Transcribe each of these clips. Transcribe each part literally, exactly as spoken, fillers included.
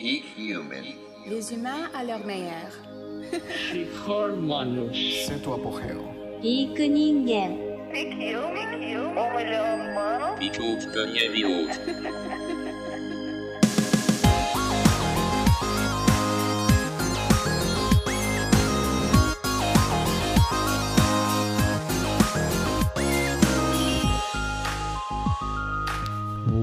eat human. Des humains à leur meilleur. Peak hormones. C'est tu apogeo. Peak ningen. Peak human. Peak human.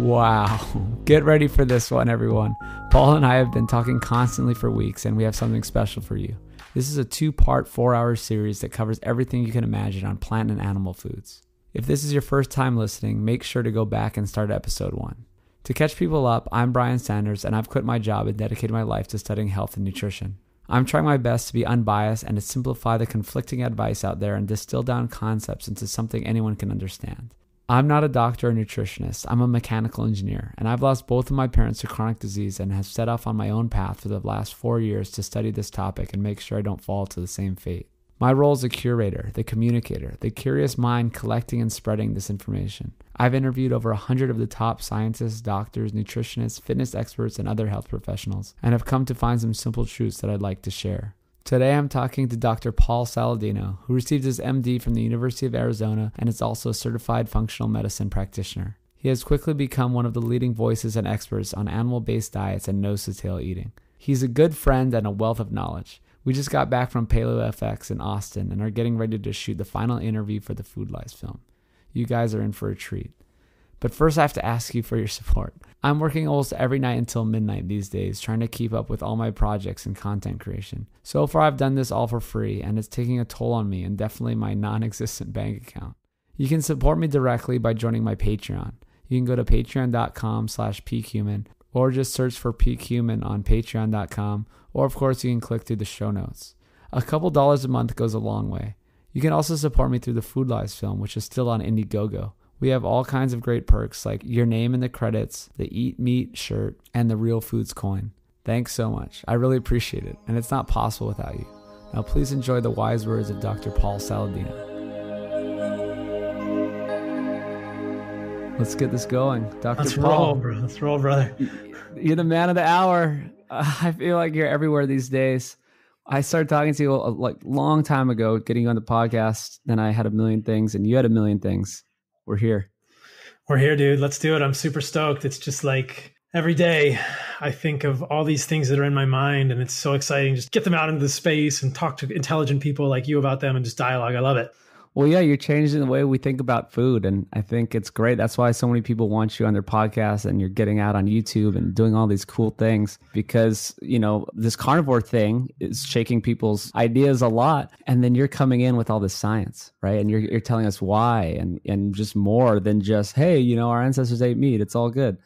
Wow. Get ready for this one, everyone. Paul and I have been talking constantly for weeks, and we have something special for you. This is a two-part, four-hour series that covers everything you can imagine on plant and animal foods. If this is your first time listening, make sure to go back and start episode one. To catch people up, I'm Brian Sanders, and I've quit my job and dedicated my life to studying health and nutrition. I'm trying my best to be unbiased and to simplify the conflicting advice out there and distill down concepts into something anyone can understand. I'm not a doctor or nutritionist, I'm a mechanical engineer, and I've lost both of my parents to chronic disease and have set off on my own path for the last four years to study this topic and make sure I don't fall to the same fate. My role is a curator, the communicator, the curious mind collecting and spreading this information. I've interviewed over one hundred of the top scientists, doctors, nutritionists, fitness experts, and other health professionals, and have come to find some simple truths that I'd like to share. Today I'm talking to Doctor Paul Saladino, who received his M D from the University of Arizona and is also a certified functional medicine practitioner. He has quickly become one of the leading voices and experts on animal-based diets and nose-to-tail eating. He's a good friend and a wealth of knowledge. We just got back from Paleo F X in Austin and are getting ready to shoot the final interview for the Food Lies film. You guys are in for a treat. But first I have to ask you for your support. I'm working almost every night until midnight these days, trying to keep up with all my projects and content creation. So far I've done this all for free, and it's taking a toll on me and definitely my non-existent bank account. You can support me directly by joining my Patreon. You can go to patreon.com slash peakhuman, or just search for peakhuman on patreon dot com, or of course you can click through the show notes. A couple dollars a month goes a long way. You can also support me through the Food Lies film, which is still on Indiegogo. We have all kinds of great perks like your name in the credits, the Eat Meat shirt, and the Real Foods coin. Thanks so much. I really appreciate it, and it's not possible without you. Now please enjoy the wise words of Doctor Paul Saladino. Let's get this going. Doctor Let's Paul. Roll, bro. Let's roll, brother. You're the man of the hour. Uh, I feel like you're everywhere these days. I started talking to you a like, long time ago, getting you on the podcast, then I had a million things, and you had a million things. We're here. We're here, dude. Let's do it. I'm super stoked. It's just like every day I think of all these things that are in my mind, and it's so exciting. Just get them out into the space and talk to intelligent people like you about them and just dialogue. I love it. Well, yeah, you're changing the way we think about food, and I think it's great. That's why so many people want you on their podcast, and you're getting out on YouTube and doing all these cool things because, you know, this carnivore thing is shaking people's ideas a lot. And then you're coming in with all this science, right? And you're you're telling us why and, and just more than just, hey, you know, our ancestors ate meat. It's all good,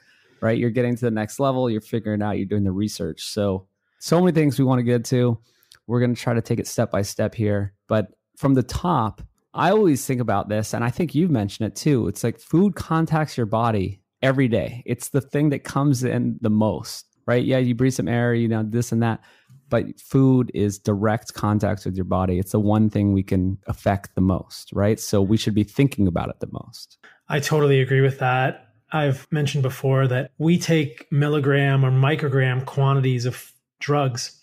right? You're getting to the next level. You're figuring out, you're doing the research. So, so many things we want to get to. We're going to try to take it step by step here. But from the top, I always think about this, and I think you've mentioned it too. It's like food contacts your body every day. It's the thing that comes in the most, right? Yeah, you breathe some air, you know, this and that, but food is direct contact with your body. It's the one thing we can affect the most, right? So we should be thinking about it the most. I totally agree with that. I've mentioned before that we take milligram or microgram quantities of drugs,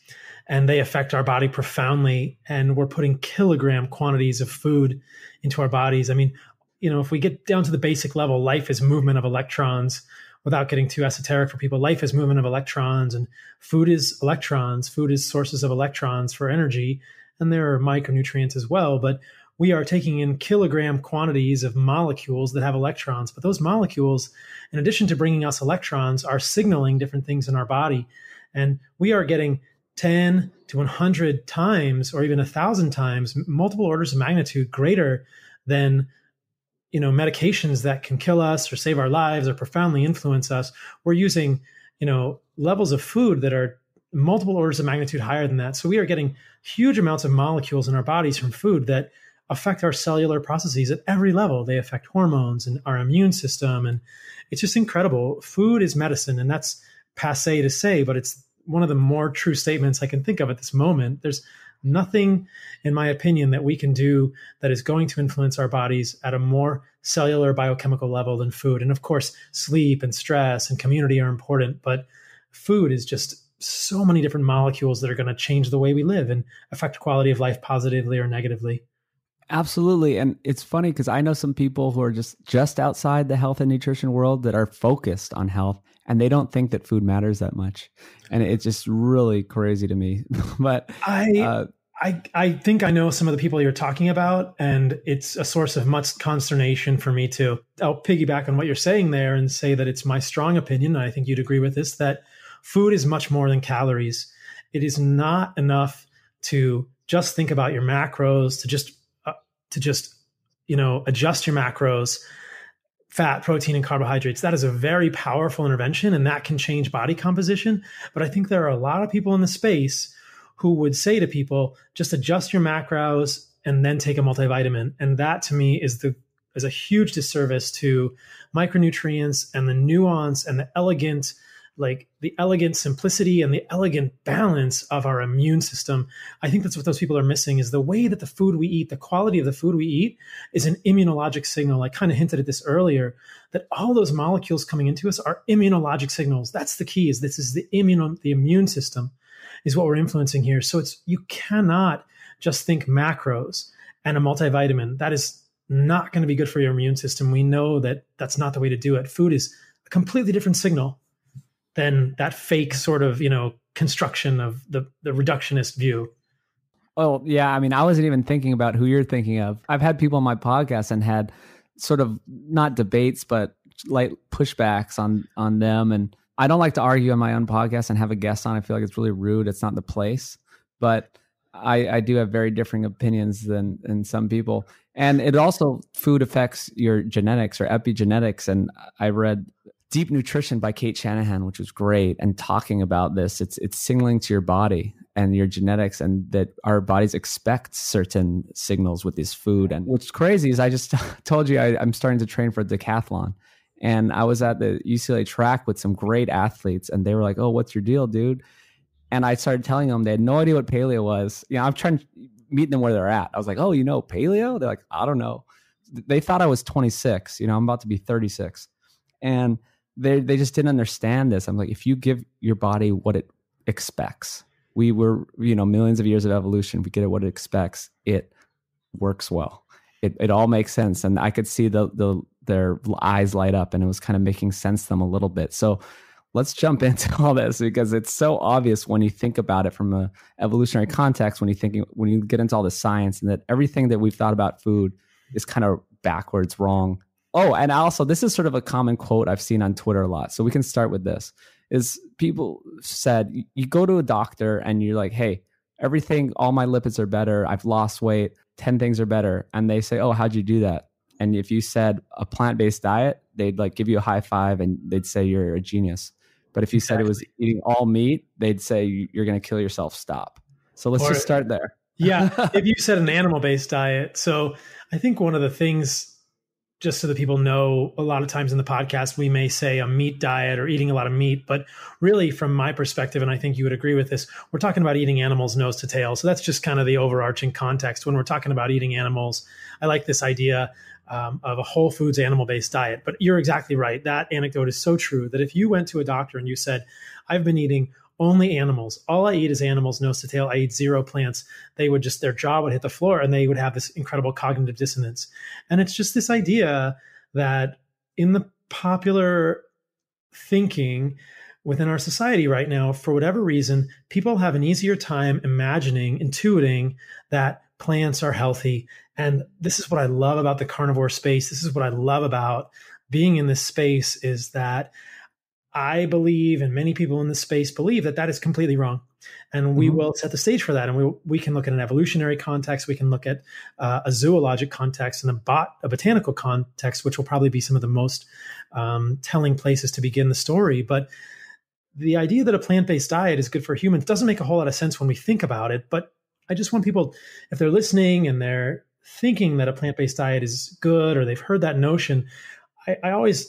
and they affect our body profoundly. And we're putting kilogram quantities of food into our bodies. I mean, you know, if we get down to the basic level, life is movement of electrons. Without getting too esoteric for people, life is movement of electrons, and food is electrons. Food is sources of electrons for energy. And there are micronutrients as well. But we are taking in kilogram quantities of molecules that have electrons. But those molecules, in addition to bringing us electrons, are signaling different things in our body. And we are getting ten to one hundred times, or even a thousand times, multiple orders of magnitude greater than, you know, medications that can kill us or save our lives or profoundly influence us. We're using, you know, levels of food that are multiple orders of magnitude higher than that. So we are getting huge amounts of molecules in our bodies from food that affect our cellular processes at every level. They affect hormones and our immune system. And it's just incredible. Food is medicine, and that's passé to say, but it's one of the more true statements I can think of at this moment. There's nothing, in my opinion, that we can do that is going to influence our bodies at a more cellular biochemical level than food. And of course, sleep and stress and community are important, but food is just so many different molecules that are going to change the way we live and affect quality of life positively or negatively. Absolutely. And it's funny because I know some people who are just, just outside the health and nutrition world that are focused on health, and they don't think that food matters that much. And it's just really crazy to me. But I, uh, I, I think I know some of the people you're talking about, and it's a source of much consternation for me too. I'll piggyback on what you're saying there and say that it's my strong opinion, and I think you'd agree with this, that food is much more than calories. It is not enough to just think about your macros, to just, uh, to just, you know, adjust your macros, fat, protein, and carbohydrates. That is a very powerful intervention, and that can change body composition. But I think there are a lot of people in the space who would say to people, just adjust your macros and then take a multivitamin. And that to me is the is a huge disservice to micronutrients and the nuance and the elegant, like the elegant simplicity and the elegant balance of our immune system. I think that's what those people are missing, is the way that the food we eat, the quality of the food we eat, is an immunologic signal. I kind of hinted at this earlier, that all those molecules coming into us are immunologic signals. That's the key, is this is the immune, the immune system is what we're influencing here. So it's, you cannot just think macros and a multivitamin. That is not going to be good for your immune system. We know that that's not the way to do it. Food is a completely different signal than that fake sort of, you know, construction of the, the reductionist view. Well, yeah. I mean, I wasn't even thinking about who you're thinking of. I've had people on my podcast and had sort of not debates, but light pushbacks on, on them. And I don't like to argue on my own podcast and have a guest on. I feel like it's really rude. It's not the place, but I, I do have very differing opinions than, than some people. And it also, food affects your genetics or epigenetics. And I read Deep Nutrition by Kate Shanahan, which was great. And talking about this, it's, it's signaling to your body and your genetics, and that our bodies expect certain signals with this food. And what's crazy is I just told you I, I'm starting to train for decathlon. And I was at the U C L A track with some great athletes, and they were like, "Oh, what's your deal, dude?" And I started telling them, they had no idea what paleo was. You know, I'm trying to meet them where they're at. I was like, "Oh, you know, paleo?" They're like, "I don't know." They thought I was twenty-six. You know, I'm about to be thirty-six. And they they just didn't understand this. I'm like, if you give your body what it expects, we were, you know, millions of years of evolution, we get it what it expects, it works well. It it all makes sense. And I could see the the their eyes light up, and it was kind of making sense to them a little bit. So let's jump into all this, because it's so obvious when you think about it from a evolutionary context, when you thinking, when you get into all the science, and that everything that we've thought about food is kind of backwards, wrong. Oh, and also this is sort of a common quote I've seen on Twitter a lot. So we can start with this, is people said, you go to a doctor and you're like, "Hey, everything, all my lipids are better. I've lost weight. ten things are better." And they say, "Oh, how'd you do that?" And if you said a plant-based diet, they'd like give you a high five and they'd say you're a genius. But if you exactly. said it was eating all meat, they'd say you're going to kill yourself. Stop. So let's or, just start there. Yeah. If you said an animal-based diet. So I think one of the things, just so that people know, a lot of times in the podcast, we may say a meat diet or eating a lot of meat, but really from my perspective, and I think you would agree with this, we're talking about eating animals nose to tail. So that's just kind of the overarching context. When we're talking about eating animals, I like this idea Um, of a whole foods animal-based diet. But you're exactly right. That anecdote is so true, that if you went to a doctor and you said, "I've been eating only animals. All I eat is animals, nose to tail. I eat zero plants," they would just, their jaw would hit the floor, and they would have this incredible cognitive dissonance. And it's just this idea that in the popular thinking within our society right now, for whatever reason, people have an easier time imagining, intuiting that plants are healthy. And this is what I love about the carnivore space. This is what I love about being in this space, is that I believe, and many people in this space believe, that that is completely wrong. And we mm-hmm. will set the stage for that. And we we can look at an evolutionary context. We can look at uh, a zoologic context and a, bot, a botanical context, which will probably be some of the most um, telling places to begin the story. But the idea that a plant-based diet is good for humans doesn't make a whole lot of sense when we think about it. But I just want people, if they're listening and they're thinking that a plant-based diet is good, or they've heard that notion, I, I always,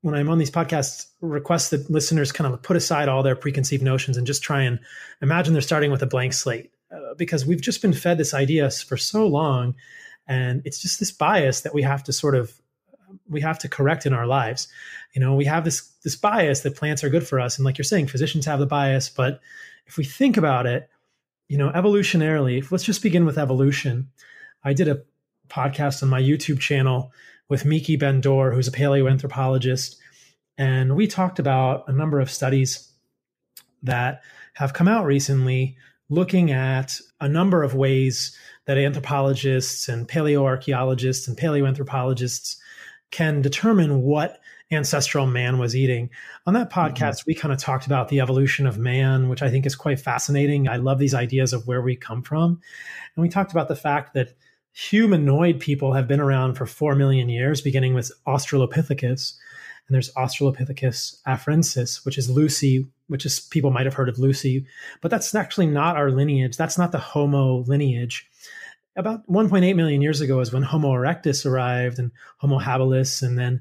when I'm on these podcasts, request that listeners kind of put aside all their preconceived notions and just try and imagine they're starting with a blank slate, uh, because we've just been fed this idea for so long. And it's just this bias that we have to sort of we have to correct in our lives. You know, we have this this bias that plants are good for us. And like you're saying, physicians have the bias. But if we think about it, you know, evolutionarily, let's just begin with evolution. I did a podcast on my YouTube channel with Miki Ben-Dor, who's a paleoanthropologist. And we talked about a number of studies that have come out recently looking at a number of ways that anthropologists and paleoarchaeologists and paleoanthropologists can determine what ancestral man was eating. On that podcast, mm-hmm. we kind of talked about the evolution of man, which I think is quite fascinating. I love these ideas of where we come from. And we talked about the fact that humanoid people have been around for four million years, beginning with Australopithecus. And there's Australopithecus afarensis, which is Lucy, which is people might have heard of Lucy, but that's actually not our lineage. That's not the Homo lineage. About one point eight million years ago is when Homo erectus arrived and Homo habilis. And then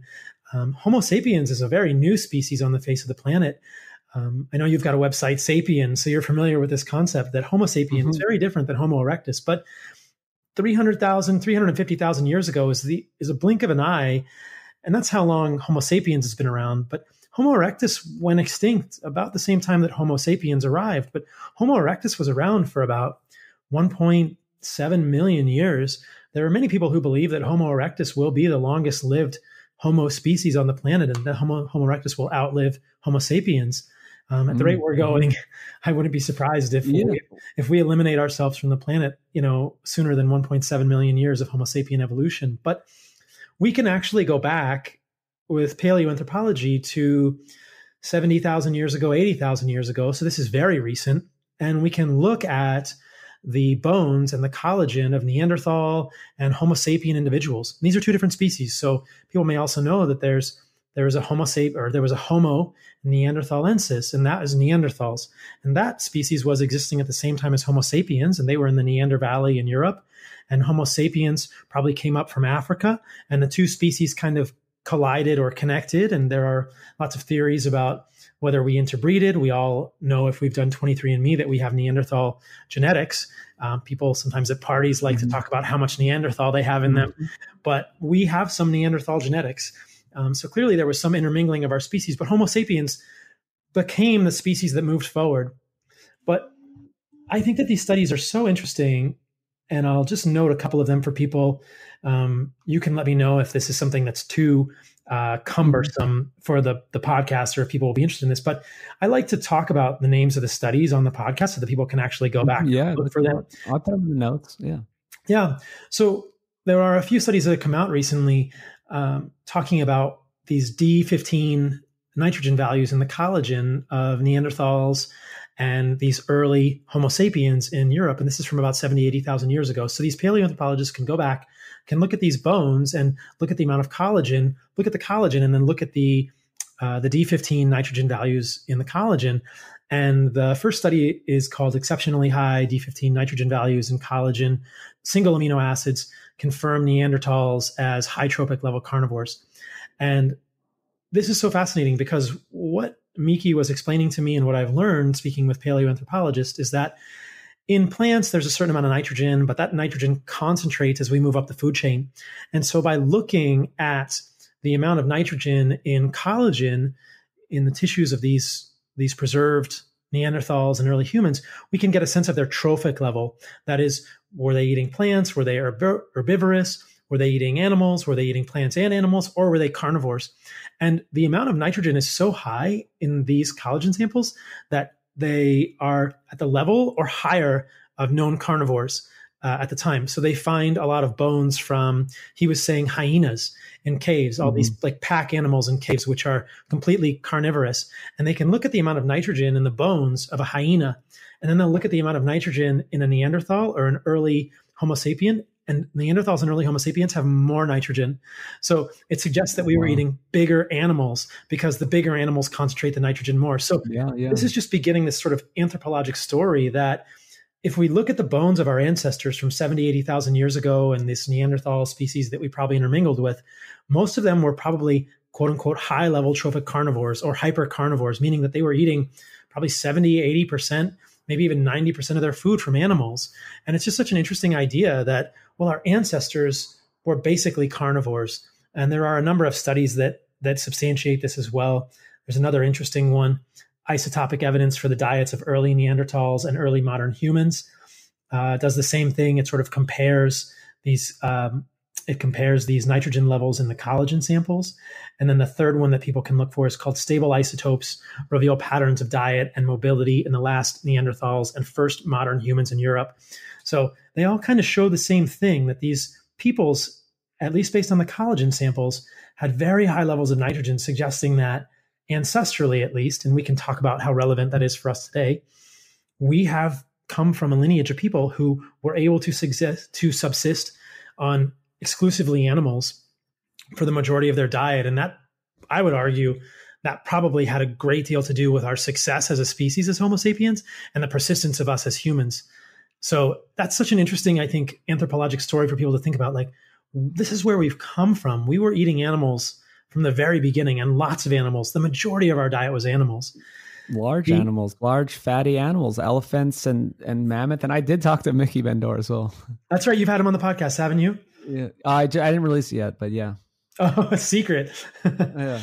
um, Homo sapiens is a very new species on the face of the planet. Um, I know you've got a website, Sapiens, so you're familiar with this concept that Homo sapiens mm-hmm. is very different than Homo erectus. But three hundred thousand, three hundred fifty thousand years ago is the is a blink of an eye. And that's how long Homo sapiens has been around. But Homo erectus went extinct about the same time that Homo sapiens arrived. But Homo erectus was around for about one point seven million years. There are many people who believe that Homo erectus will be the longest lived Homo species on the planet, and that Homo, Homo erectus will outlive Homo sapiens. Um, at the rate we're going, I wouldn't be surprised if yeah. we, if we eliminate ourselves from the planet, you know, sooner than one point seven million years of Homo sapien evolution. But we can actually go back with paleoanthropology to seventy thousand years ago, eighty thousand years ago. So this is very recent. And we can look at the bones and the collagen of Neanderthal and Homo sapien individuals. And these are two different species. So people may also know that there's there is a Homo sap or there was a Homo neanderthalensis, and that is Neanderthals. And that species was existing at the same time as Homo sapiens, and they were in the Neander Valley in Europe. And Homo sapiens probably came up from Africa, and the two species kind of collided or connected. And there are lots of theories about whether we interbreeded. We all know, if we've done twenty-three and me, that we have Neanderthal genetics. Um, people sometimes at parties like mm-hmm. to talk about how much Neanderthal they have in mm-hmm. them, but we have some Neanderthal genetics. Um, so clearly there was some intermingling of our species, but Homo sapiens became the species that moved forward. But I think that these studies are so interesting, and I'll just note a couple of them for people. Um, you can let me know if this is something that's too uh, cumbersome for the, the podcast, or if people will be interested in this. But I like to talk about the names of the studies on the podcast so that people can actually go back yeah, and look for them. I'll tell them the notes, yeah. Yeah, so there are a few studies that have come out recently um, talking about these D fifteen nitrogen values in the collagen of Neanderthals and these early Homo sapiens in Europe. And this is from about seventy, eighty thousand years ago. So these paleoanthropologists can go back, can look at these bones and look at the amount of collagen, look at the collagen, and then look at the uh, the D fifteen nitrogen values in the collagen. And the first study is called Exceptionally High D fifteen Nitrogen Values in Collagen, Single Amino Acids Confirm Neanderthals as High Trophic Level Carnivores. And this is so fascinating because what Miki was explaining to me, and what I've learned speaking with paleoanthropologists, is that in plants, there's a certain amount of nitrogen, but that nitrogen concentrates as we move up the food chain. And so by looking at the amount of nitrogen in collagen in the tissues of these, these preserved Neanderthals and early humans, we can get a sense of their trophic level. That is, were they eating plants? Were they herbivorous? Were they eating animals? Were they eating plants and animals? Or were they carnivores? And the amount of nitrogen is so high in these collagen samples that they are at the level or higher of known carnivores uh, at the time. So they find a lot of bones from, he was saying, hyenas in caves, all mm-hmm. these like pack animals in caves, which are completely carnivorous. And they can look at the amount of nitrogen in the bones of a hyena. And then they'll look at the amount of nitrogen in a Neanderthal or an early Homo sapien. And Neanderthals and early Homo sapiens have more nitrogen. So it suggests that we wow. were eating bigger animals because the bigger animals concentrate the nitrogen more. So yeah, yeah. this is just beginning this sort of anthropologic story that if we look at the bones of our ancestors from seventy, eighty thousand years ago and this Neanderthal species that we probably intermingled with, most of them were probably quote unquote high level trophic carnivores or hyper carnivores, meaning that they were eating probably seventy, eighty percent, maybe even ninety percent of their food from animals. And it's just such an interesting idea that, well, our ancestors were basically carnivores. And there are a number of studies that that substantiate this as well. There's another interesting one, isotopic evidence for the diets of early Neanderthals and early modern humans. Uh, does the same thing. It sort of compares these um, it compares these nitrogen levels in the collagen samples. And then the third one that people can look for is called stable isotopes reveal patterns of diet and mobility in the last Neanderthals and first modern humans in Europe. So they all kind of show the same thing, that these peoples, at least based on the collagen samples, had very high levels of nitrogen, suggesting that ancestrally, at least, and we can talk about how relevant that is for us today, we have come from a lineage of people who were able to subsist, to subsist on exclusively animals for the majority of their diet. And that, I would argue, that probably had a great deal to do with our success as a species as Homo sapiens and the persistence of us as humans. So that's such an interesting, I think, anthropologic story for people to think about. Like, this is where we've come from. We were eating animals from the very beginning, and lots of animals. The majority of our diet was animals. Large the, animals, large fatty animals, elephants and, and mammoth. And I did talk to Miki Ben-Dor as well. That's right. You've had him on the podcast, haven't you? Yeah, I, I didn't release it yet, but yeah. Oh, a secret. Yeah.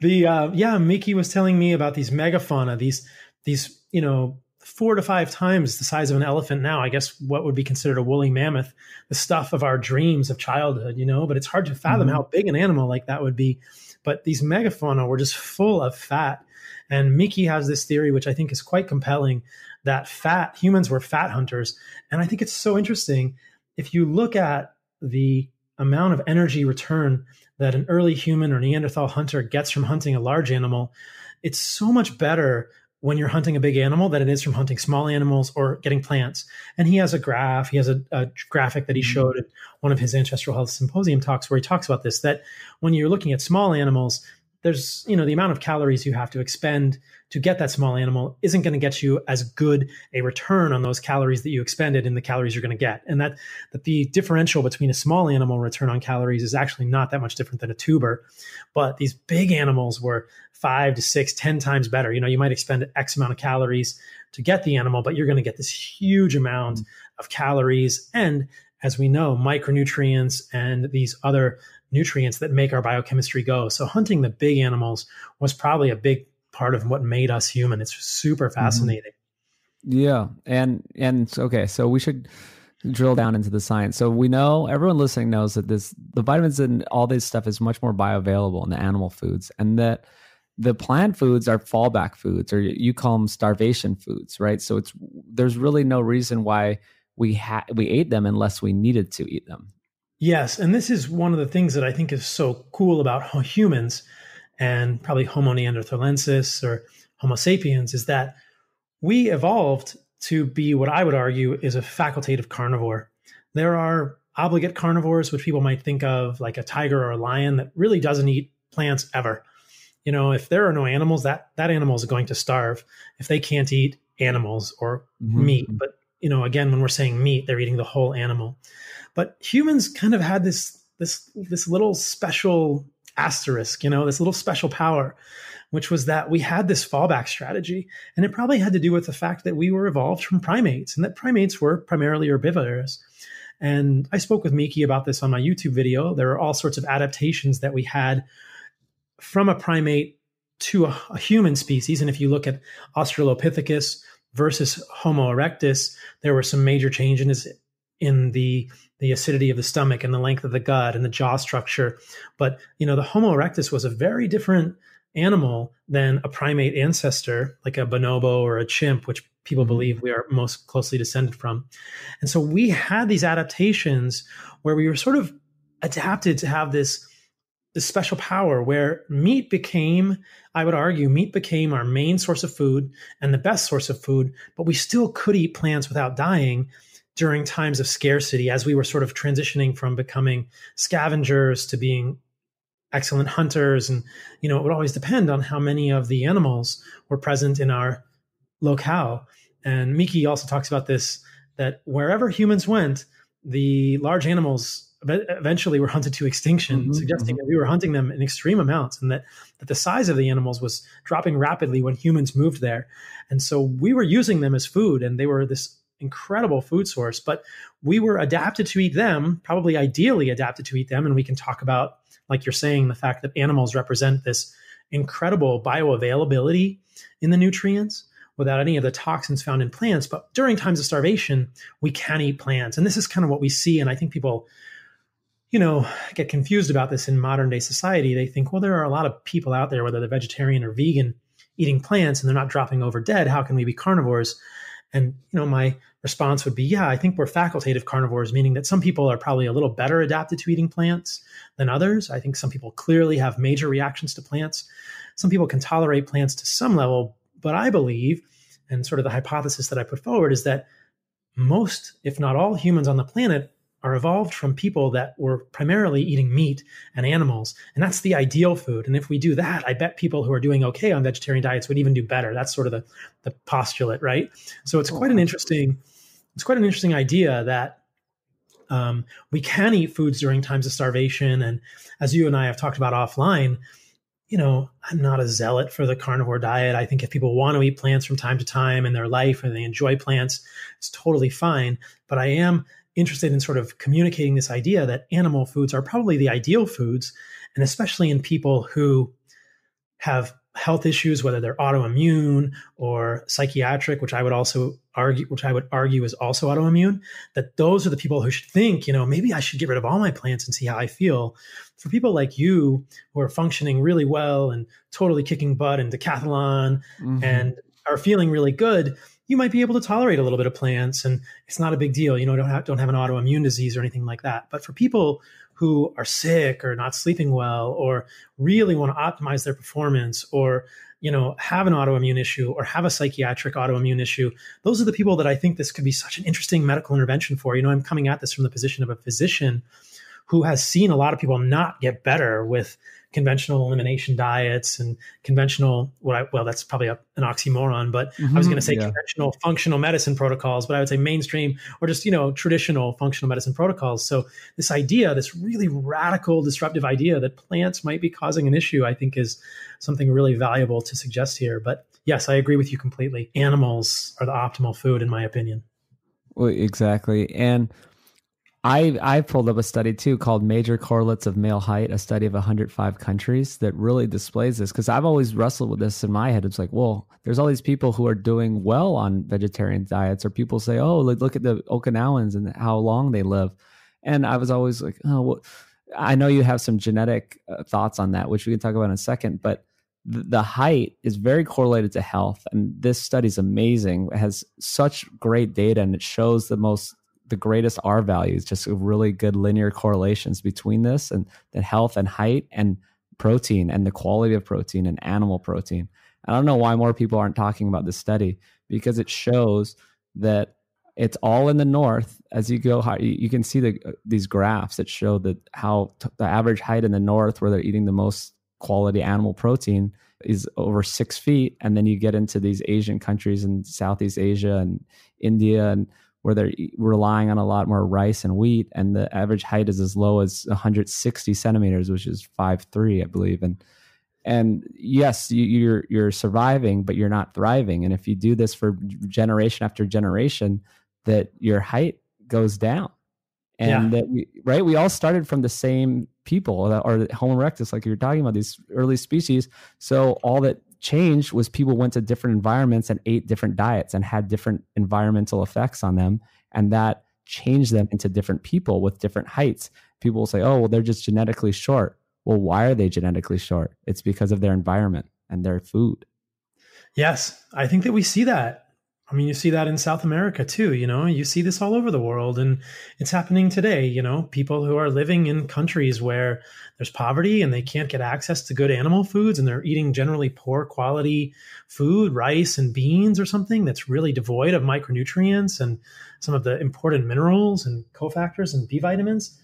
The, uh, yeah, Miki was telling me about these megafauna, these, these, you know, four to five times the size of an elephant now, I guess what would be considered a woolly mammoth, the stuff of our dreams of childhood, you know, but it's hard to fathom mm-hmm. how big an animal like that would be. But these megafauna were just full of fat. And Miki has this theory, which I think is quite compelling, that fat humans were fat hunters. And I think it's so interesting. If you look at the amount of energy return that an early human or Neanderthal hunter gets from hunting a large animal, it's so much better when you're hunting a big animal than it is from hunting small animals or getting plants. And he has a graph, he has a, a graphic that he showed at one of his Ancestral Health Symposium talks where he talks about this, that when you're looking at small animals, there's, you know, the amount of calories you have to expend to get that small animal isn't going to get you as good a return on those calories that you expended in the calories you're going to get. And that, that the differential between a small animal return on calories is actually not that much different than a tuber. But these big animals were five to six, ten times better. You know, you might expend X amount of calories to get the animal, but you're going to get this huge amount of calories. And as we know, micronutrients and these other nutrients that make our biochemistry go. So hunting the big animals was probably a big part of what made us human. It's super fascinating. Mm-hmm. Yeah. And, and okay, so we should drill down into the science. So we know, everyone listening knows that this, the vitamins and all this stuff is much more bioavailable in the animal foods, and that the plant foods are fallback foods, or you call them starvation foods, right? So it's, there's really no reason why we ha- we ate them unless we needed to eat them. Yes. And this is one of the things that I think is so cool about humans and probably Homo neanderthalensis or Homo sapiens, is that we evolved to be what I would argue is a facultative carnivore. There are obligate carnivores, which people might think of like a tiger or a lion, that really doesn't eat plants ever. You know, if there are no animals, that, that animal is going to starve if they can't eat animals or mm-hmm. meat. But you know, again, when we're saying meat, they're eating the whole animal. But humans kind of had this, this, this little special asterisk, you know, this little special power, which was that we had this fallback strategy. And it probably had to do with the fact that we were evolved from primates, and that primates were primarily herbivorous. And I spoke with Miki about this on my YouTube video. There are all sorts of adaptations that we had from a primate to a, a human species. And if you look at Australopithecus versus Homo erectus, there were some major changes in the, the acidity of the stomach and the length of the gut and the jaw structure. But, you know, the Homo erectus was a very different animal than a primate ancestor, like a bonobo or a chimp, which people believe we are most closely descended from. And so we had these adaptations where we were sort of adapted to have this, this special power where meat became, I would argue, meat became our main source of food and the best source of food, but we still could eat plants without dying during times of scarcity, as we were sort of transitioning from becoming scavengers to being excellent hunters. And, you know, it would always depend on how many of the animals were present in our locale. And Miki also talks about this, that wherever humans went, the large animals eventually were hunted to extinction, mm-hmm, suggesting mm-hmm. that we were hunting them in extreme amounts, and that, that the size of the animals was dropping rapidly when humans moved there. And so we were using them as food, and they were this incredible food source, but we were adapted to eat them, probably ideally adapted to eat them. And we can talk about, like you're saying, the fact that animals represent this incredible bioavailability in the nutrients without any of the toxins found in plants. But during times of starvation, we can eat plants. And this is kind of what we see. And I think people, you know, get confused about this in modern day society. They think, well, there are a lot of people out there, whether they're vegetarian or vegan, eating plants and they're not dropping over dead. How can we be carnivores? And, you know, my response would be, yeah, I think we're facultative carnivores, meaning that some people are probably a little better adapted to eating plants than others. I think some people clearly have major reactions to plants. Some people can tolerate plants to some level, but I believe, and sort of the hypothesis that I put forward, is that most, if not all, humans on the planet are evolved from people that were primarily eating meat and animals. And that's the ideal food. And if we do that, I bet people who are doing okay on vegetarian diets would even do better. That's sort of the, the postulate, right? So it's quite an interesting, it's quite an interesting idea that um, we can eat foods during times of starvation. And as you and I have talked about offline, you know, I'm not a zealot for the carnivore diet. I think if people want to eat plants from time to time in their life and they enjoy plants, it's totally fine. But I am interested in sort of communicating this idea that animal foods are probably the ideal foods, and especially in people who have health issues, whether they're autoimmune or psychiatric, which I would also argue, which I would argue is also autoimmune, that those are the people who should think, you know, maybe I should get rid of all my plants and see how I feel. For people like you who are functioning really well and totally kicking butt in decathlon mm-hmm. and are feeling really good, you might be able to tolerate a little bit of plants and it's not a big deal. You know, don't have, don't have an autoimmune disease or anything like that. But for people who are sick or not sleeping well, or really want to optimize their performance, or, you know, have an autoimmune issue or have a psychiatric autoimmune issue, those are the people that I think this could be such an interesting medical intervention for. You know, I'm coming at this from the position of a physician who has seen a lot of people not get better with conventional elimination diets and conventional, what I, well, that's probably a, an oxymoron, but mm-hmm, I was going to say yeah. conventional functional medicine protocols, but I would say mainstream or just, you know, traditional functional medicine protocols. So this idea, this really radical, disruptive idea that plants might be causing an issue, I think is something really valuable to suggest here. But yes, I agree with you completely. Animals are the optimal food, in my opinion. Well, exactly. And I, I pulled up a study too called Major Correlates of Male Height, a study of one hundred five countries that really displays this, because I've always wrestled with this in my head. It's like, well, there's all these people who are doing well on vegetarian diets, or people say, oh, look at the Okinawans and how long they live. And I was always like, oh, well, I know you have some genetic thoughts on that, which we can talk about in a second, but the height is very correlated to health. And this study is amazing. It has such great data, and it shows the most the greatest R values, just really good linear correlations between this and the health and height and protein and the quality of protein and animal protein. I don't know why more people aren't talking about this study, because it shows that it's all in the north. As you go high, you can see the, these graphs that show that how t- the average height in the north, where they're eating the most quality animal protein, is over six feet. And then you get into these Asian countries and Southeast Asia and India, and where they're relying on a lot more rice and wheat, and the average height is as low as one hundred sixty centimeters, which is five three, I believe. And and yes, you, you're you're surviving, but you're not thriving. And if you do this for generation after generation, that your height goes down. And yeah. that we, right, we all started from the same people, or Homo erectus, like you're talking about, these early species. So all that changed was people went to different environments and ate different diets and had different environmental effects on them, and that changed them into different people with different heights. People will say, oh, well, they're just genetically short. Well, why are they genetically short? It's because of their environment and their food. Yes, I think that we see that. I mean, you see that in South America too, you know, you see this all over the world, and it's happening today. You know, people who are living in countries where there's poverty and they can't get access to good animal foods, and they're eating generally poor quality food, rice and beans or something that's really devoid of micronutrients and some of the important minerals and cofactors and B vitamins.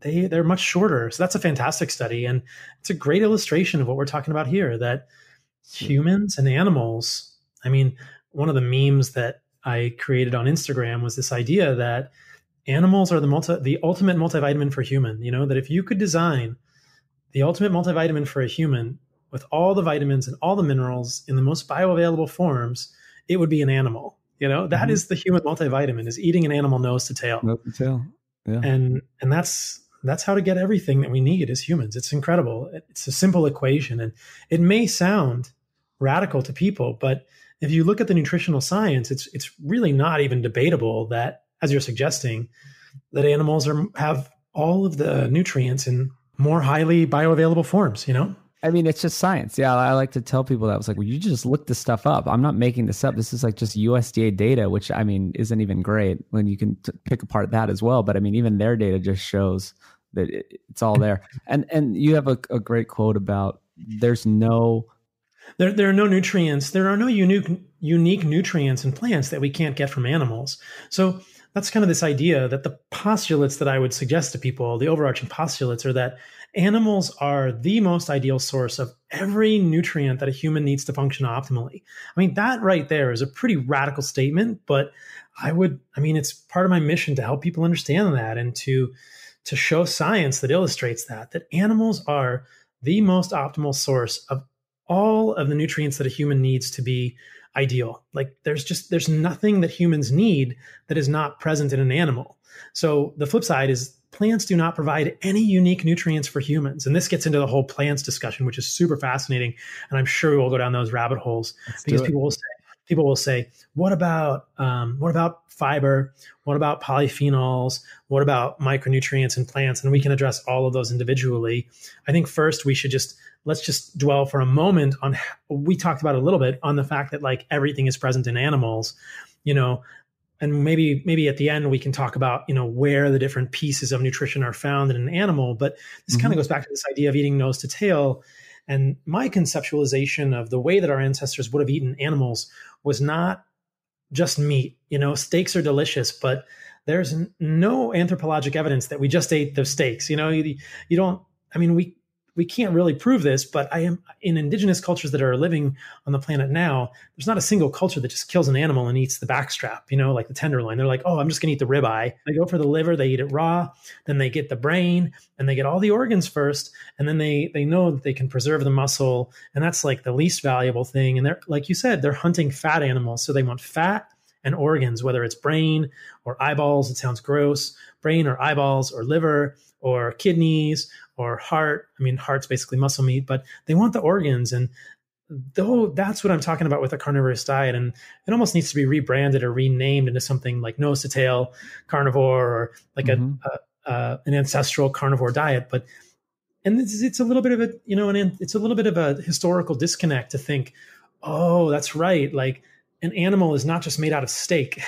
They, they're much shorter. So that's a fantastic study. And it's a great illustration of what we're talking about here, that humans and animals, I mean, one of the memes that I created on Instagram was this idea that animals are the multi, the ultimate multivitamin for human. You know, that if you could design the ultimate multivitamin for a human with all the vitamins and all the minerals in the most bioavailable forms, it would be an animal. You know, that mm-hmm. is the human multivitamin, is eating an animal nose to tail. Nose to tail. Yeah. And and that's that's how to get everything that we need as humans. It's incredible. It's a simple equation. And it may sound radical to people, but if you look at the nutritional science, it's it's really not even debatable that, as you're suggesting, that animals are have all of the nutrients in more highly bioavailable forms, you know? I mean, it's just science. Yeah, I like to tell people that. I was like, well, you just look this stuff up. I'm not making this up. This is like just U S D A data, which I mean, isn't even great when you can t- pick apart that as well. But I mean, even their data just shows that it, it's all there. And and you have a, a great quote about there's no... There, there are no nutrients. There are no unique unique nutrients in plants that we can't get from animals. So that's kind of this idea that the postulates that I would suggest to people, the overarching postulates, are that animals are the most ideal source of every nutrient that a human needs to function optimally. I mean, that right there is a pretty radical statement, but I would, I mean, it's part of my mission to help people understand that and to, to show science that illustrates that, that animals are the most optimal source of all of the nutrients that a human needs to be ideal. Like there's just, there's nothing that humans need that is not present in an animal. So the flip side is plants do not provide any unique nutrients for humans. And this gets into the whole plants discussion, which is super fascinating. And I'm sure we'll go down those rabbit holes. Let's because people will say, people will say, what about, um, what about fiber? What about polyphenols? What about micronutrients in plants? And we can address all of those individually. I think first we should just Let's just dwell for a moment on, we talked about a little bit on the fact that like everything is present in animals, you know, and maybe, maybe at the end we can talk about, you know, where the different pieces of nutrition are found in an animal. But this mm-hmm. kind of goes back to this idea of eating nose to tail. And my conceptualization of the way that our ancestors would have eaten animals was not just meat, you know, steaks are delicious, but there's no anthropologic evidence that we just ate those steaks. You know, you, you don't, I mean, we, We can't really prove this, but I am in indigenous cultures that are living on the planet now, there's not a single culture that just kills an animal and eats the backstrap, you know, like the tenderloin. They're like, oh, I'm just going to eat the ribeye. They go for the liver, they eat it raw, then they get the brain and they get all the organs first. And then they, they know that they can preserve the muscle. And that's like the least valuable thing. And they're, like you said, they're hunting fat animals. So they want fat and organs, whether it's brain or eyeballs, it sounds gross, brain or eyeballs or liver or kidneys or heart. I mean, heart's basically muscle meat, but they want the organs. And though that's what I'm talking about with a carnivorous diet. And it almost needs to be rebranded or renamed into something like nose to tail carnivore or like mm-hmm. a, a, a, an ancestral carnivore diet. But, and it's, it's a little bit of a, you know, an, it's a little bit of a historical disconnect to think, oh, that's right. Like an animal is not just made out of steak.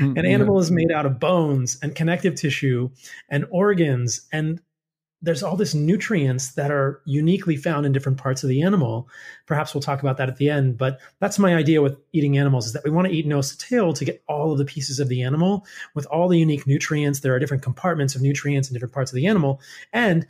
An animal yeah. is made out of bones and connective tissue and organs. And there's all this nutrients that are uniquely found in different parts of the animal. Perhaps we'll talk about that at the end, but that's my idea with eating animals, is that we want to eat nose to tail to get all of the pieces of the animal with all the unique nutrients. There are different compartments of nutrients in different parts of the animal. And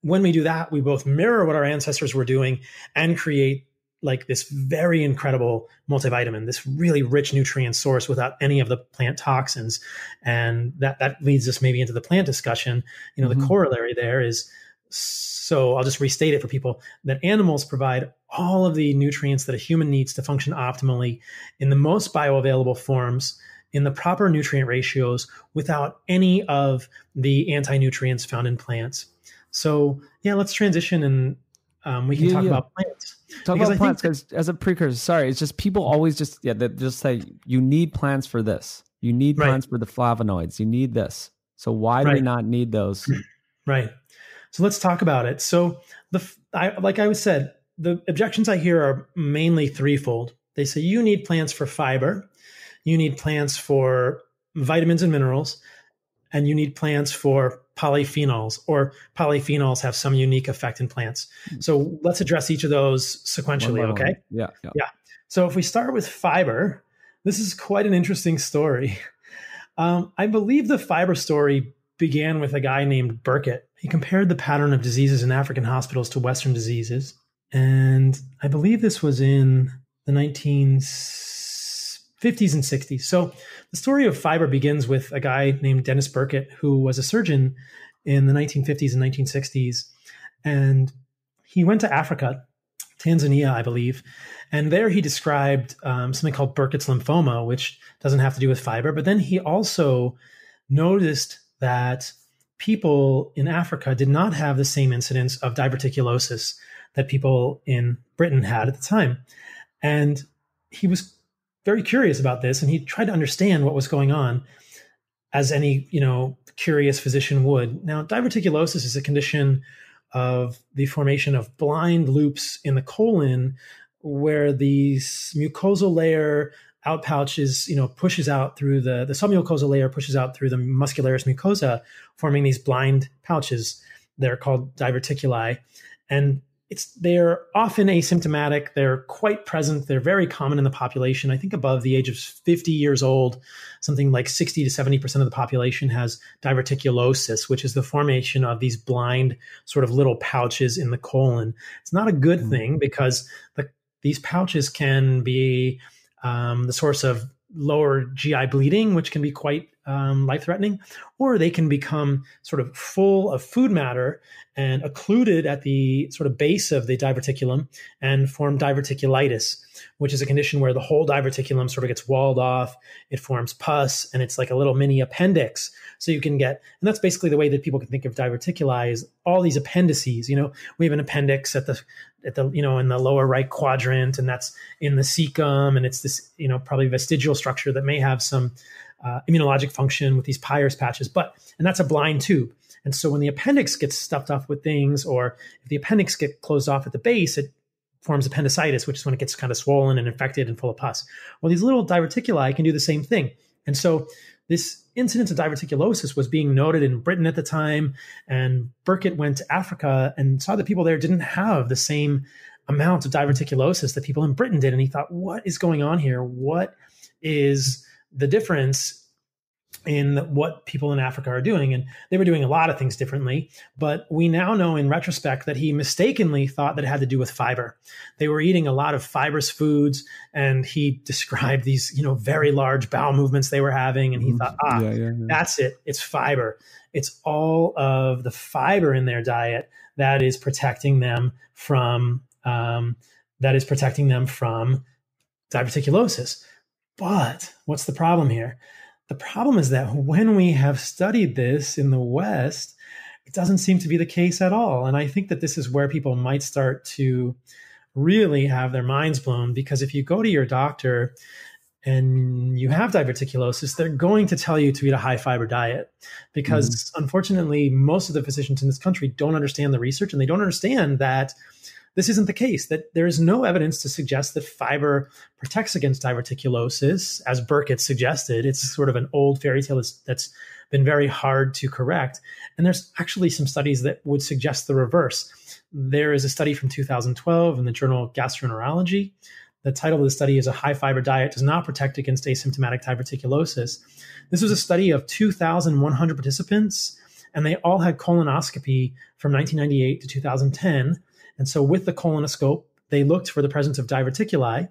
when we do that, we both mirror what our ancestors were doing and create like this very incredible multivitamin, this really rich nutrient source without any of the plant toxins. And that, that leads us maybe into the plant discussion. You know, mm-hmm. the corollary there is, so I'll just restate it for people, that animals provide all of the nutrients that a human needs to function optimally in the most bioavailable forms, in the proper nutrient ratios, without any of the anti-nutrients found in plants. So yeah, let's transition and um, we can yeah, talk yeah. about plants. Talk because about I plants because as a precursor, sorry, it's just people always just, yeah, they just say, you need plants for this. You need right. plants for the flavonoids. You need this. So why do right. we not need those? Right. So let's talk about it. So the I, like I said, the objections I hear are mainly threefold. They say you need plants for fiber, you need plants for vitamins and minerals, and you need plants for polyphenols, or polyphenols have some unique effect in plants. So let's address each of those sequentially, one by okay? One. Yeah, yeah. Yeah. So if we start with fiber, this is quite an interesting story. Um, I believe the fiber story began with a guy named Burkitt. He compared the pattern of diseases in African hospitals to Western diseases. And I believe this was in the nineteen fifties and sixties. So the story of fiber begins with a guy named Dennis Burkitt, who was a surgeon in the nineteen fifties and nineteen sixties. And he went to Africa Tanzania, I believe. And there he described um, something called Burkitt's lymphoma, which doesn't have to do with fiber. But then he also noticed that people in Africa did not have the same incidence of diverticulosis that people in Britain had at the time. And he was very curious about this, and he tried to understand what was going on, as any, you know, curious physician would. Now, diverticulosis is a condition of the formation of blind loops in the colon, where the mucosal layer outpouches, you know, pushes out through the, the submucosal layer, pushes out through the muscularis mucosa, forming these blind pouches. They're called diverticuli. And it's, they're often asymptomatic. They're quite present. They're very common in the population. I think above the age of fifty years old, something like sixty to seventy percent of the population has diverticulosis, which is the formation of these blind sort of little pouches in the colon. It's not a good thing, because the, these pouches can be um, the source of lower G I bleeding, which can be quite um, life-threatening, or they can become sort of full of food matter and occluded at the sort of base of the diverticulum and form diverticulitis, which is a condition where the whole diverticulum sort of gets walled off. It forms pus, and it's like a little mini appendix. So you can get, and that's basically the way that people can think of diverticuli, is all these appendices. You know, we have an appendix at the, at the, you know, in the lower right quadrant, and that's in the cecum, and it's this, you know, probably vestigial structure that may have some uh, immunologic function with these Peyer's patches, but, and that's a blind tube. And so when the appendix gets stuffed off with things, or if the appendix gets closed off at the base, it forms appendicitis, which is when it gets kind of swollen and infected and full of pus. Well, these little diverticuli can do the same thing. And so this incidence of diverticulosis was being noted in Britain at the time, and Burkitt went to Africa and saw that people there didn't have the same amount of diverticulosis that people in Britain did. And he thought, what is going on here? What is the difference in what people in Africa are doing? And they were doing a lot of things differently, but we now know in retrospect that he mistakenly thought that it had to do with fiber. They were eating a lot of fibrous foods, and he described these, you know, very large bowel movements they were having. And he thought, ah, yeah, yeah, yeah. that's it. It's fiber. It's all of the fiber in their diet that is protecting them from, um, that is protecting them from diverticulosis. But what's the problem here? The problem is that when we have studied this in the West, it doesn't seem to be the case at all. And I think that this is where people might start to really have their minds blown, because if you go to your doctor and you have diverticulosis, they're going to tell you to eat a high fiber diet, because mm-hmm. unfortunately, most of the physicians in this country don't understand the research, and they don't understand that this isn't the case, that there is no evidence to suggest that fiber protects against diverticulosis, as Burkitt suggested. It's sort of an old fairy tale that's, that's been very hard to correct. And there's actually some studies that would suggest the reverse. There is a study from two thousand twelve in the Journal of Gastroenterology. The title of the study is "A High Fiber Diet Does Not Protect Against Asymptomatic Diverticulosis." This was a study of two thousand one hundred participants, and they all had colonoscopy from nineteen ninety-eight to two thousand ten. And so with the colonoscope, they looked for the presence of diverticuli,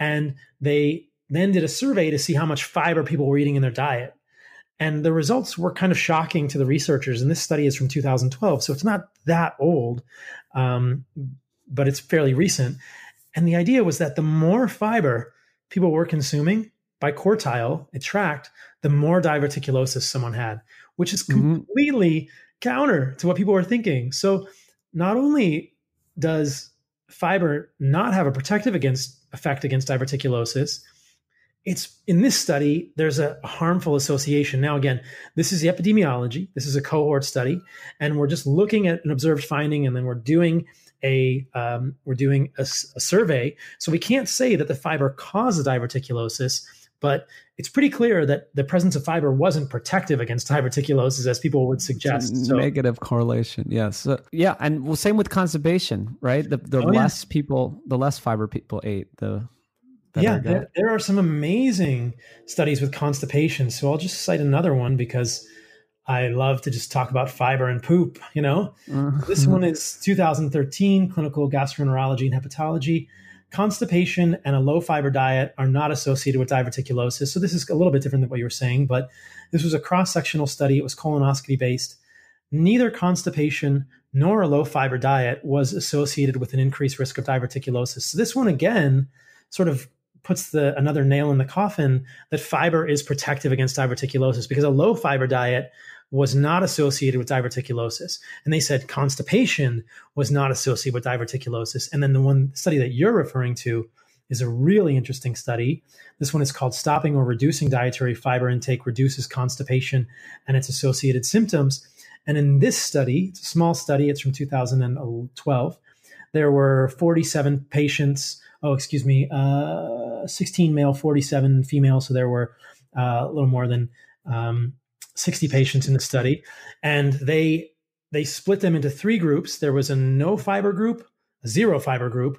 and they then did a survey to see how much fiber people were eating in their diet. And the results were kind of shocking to the researchers. And this study is from two thousand twelve, so it's not that old, um, but it's fairly recent. And the idea was that the more fiber people were consuming by quartile, it tracked, the more diverticulosis someone had, which is completely mm-hmm. counter to what people were thinking. So not only does fiber not have a protective against effect against diverticulosis, it's, in this study, there's a harmful association. Now, again, this is the epidemiology. This is a cohort study, and we're just looking at an observed finding, and then we're doing a, um, we're doing a, a survey. So we can't say that the fiber causes diverticulosis, but it's pretty clear that the presence of fiber wasn't protective against diverticulosis, as people would suggest. So. Negative correlation, yes, uh, yeah, and well, same with constipation, right? The, the oh, less yeah. people, the less fiber people ate, the better yeah. There, there are some amazing studies with constipation, so I'll just cite another one because I love to just talk about fiber and poop. You know, mm-hmm. This one is two thousand thirteen, Clinical Gastroenterology and Hepatology. Constipation and a low fiber diet are not associated with diverticulosis. So this is a little bit different than what you were saying, but this was a cross-sectional study. It was colonoscopy based. neither constipation nor a low-fiber diet was associated with an increased risk of diverticulosis. So this one, again, sort of puts the another nail in the coffin that fiber is protective against diverticulosis, because a low-fiber diet was not associated with diverticulosis. And they said constipation was not associated with diverticulosis. And then the one study that you're referring to is a really interesting study. This one is called Stopping or Reducing Dietary Fiber Intake Reduces Constipation and Its Associated Symptoms. And in this study, it's a small study, it's from two thousand twelve, there were forty-seven patients, oh, excuse me, uh, sixteen male, forty-seven female. So there were uh, a little more than um, sixty patients in the study. And they they split them into three groups. There was a no fiber group, a zero fiber group,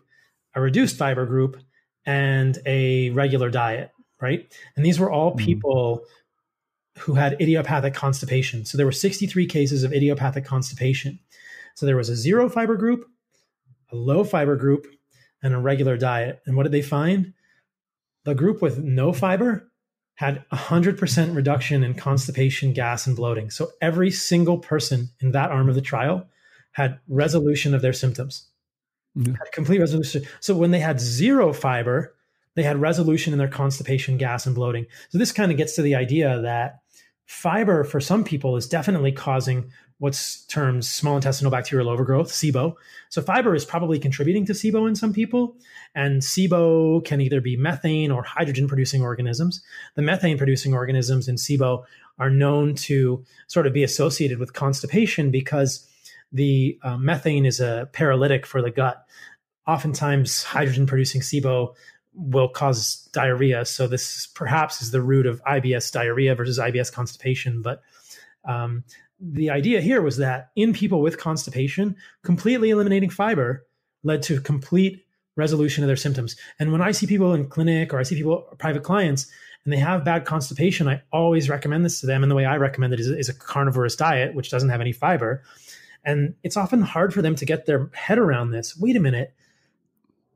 a reduced fiber group, and a regular diet, right? And these were all people mm-hmm. who had idiopathic constipation. So there were sixty-three cases of idiopathic constipation. So there was a zero fiber group, a low fiber group, and a regular diet. And what did they find? The group with no fiber had one hundred percent reduction in constipation, gas, and bloating. So every single person in that arm of the trial had resolution of their symptoms, mm-hmm. had complete resolution. So when they had zero fiber, they had resolution in their constipation, gas, and bloating. So this kind of gets to the idea that fiber for some people is definitely causing what's termed small intestinal bacterial overgrowth, SIBO. So fiber is probably contributing to SIBO in some people. And SIBO can either be methane or hydrogen producing organisms. The methane producing organisms in SIBO are known to sort of be associated with constipation because the uh, methane is a paralytic for the gut. Oftentimes hydrogen producing SIBO will cause diarrhea. So this perhaps is the root of I B S diarrhea versus I B S constipation. But um, the idea here was that in people with constipation, completely eliminating fiber led to complete resolution of their symptoms. And when I see people in clinic or I see people, private clients, and they have bad constipation, I always recommend this to them. And the way I recommend it is, is a carnivorous diet, which doesn't have any fiber. And it's often hard for them to get their head around this. Wait a minute.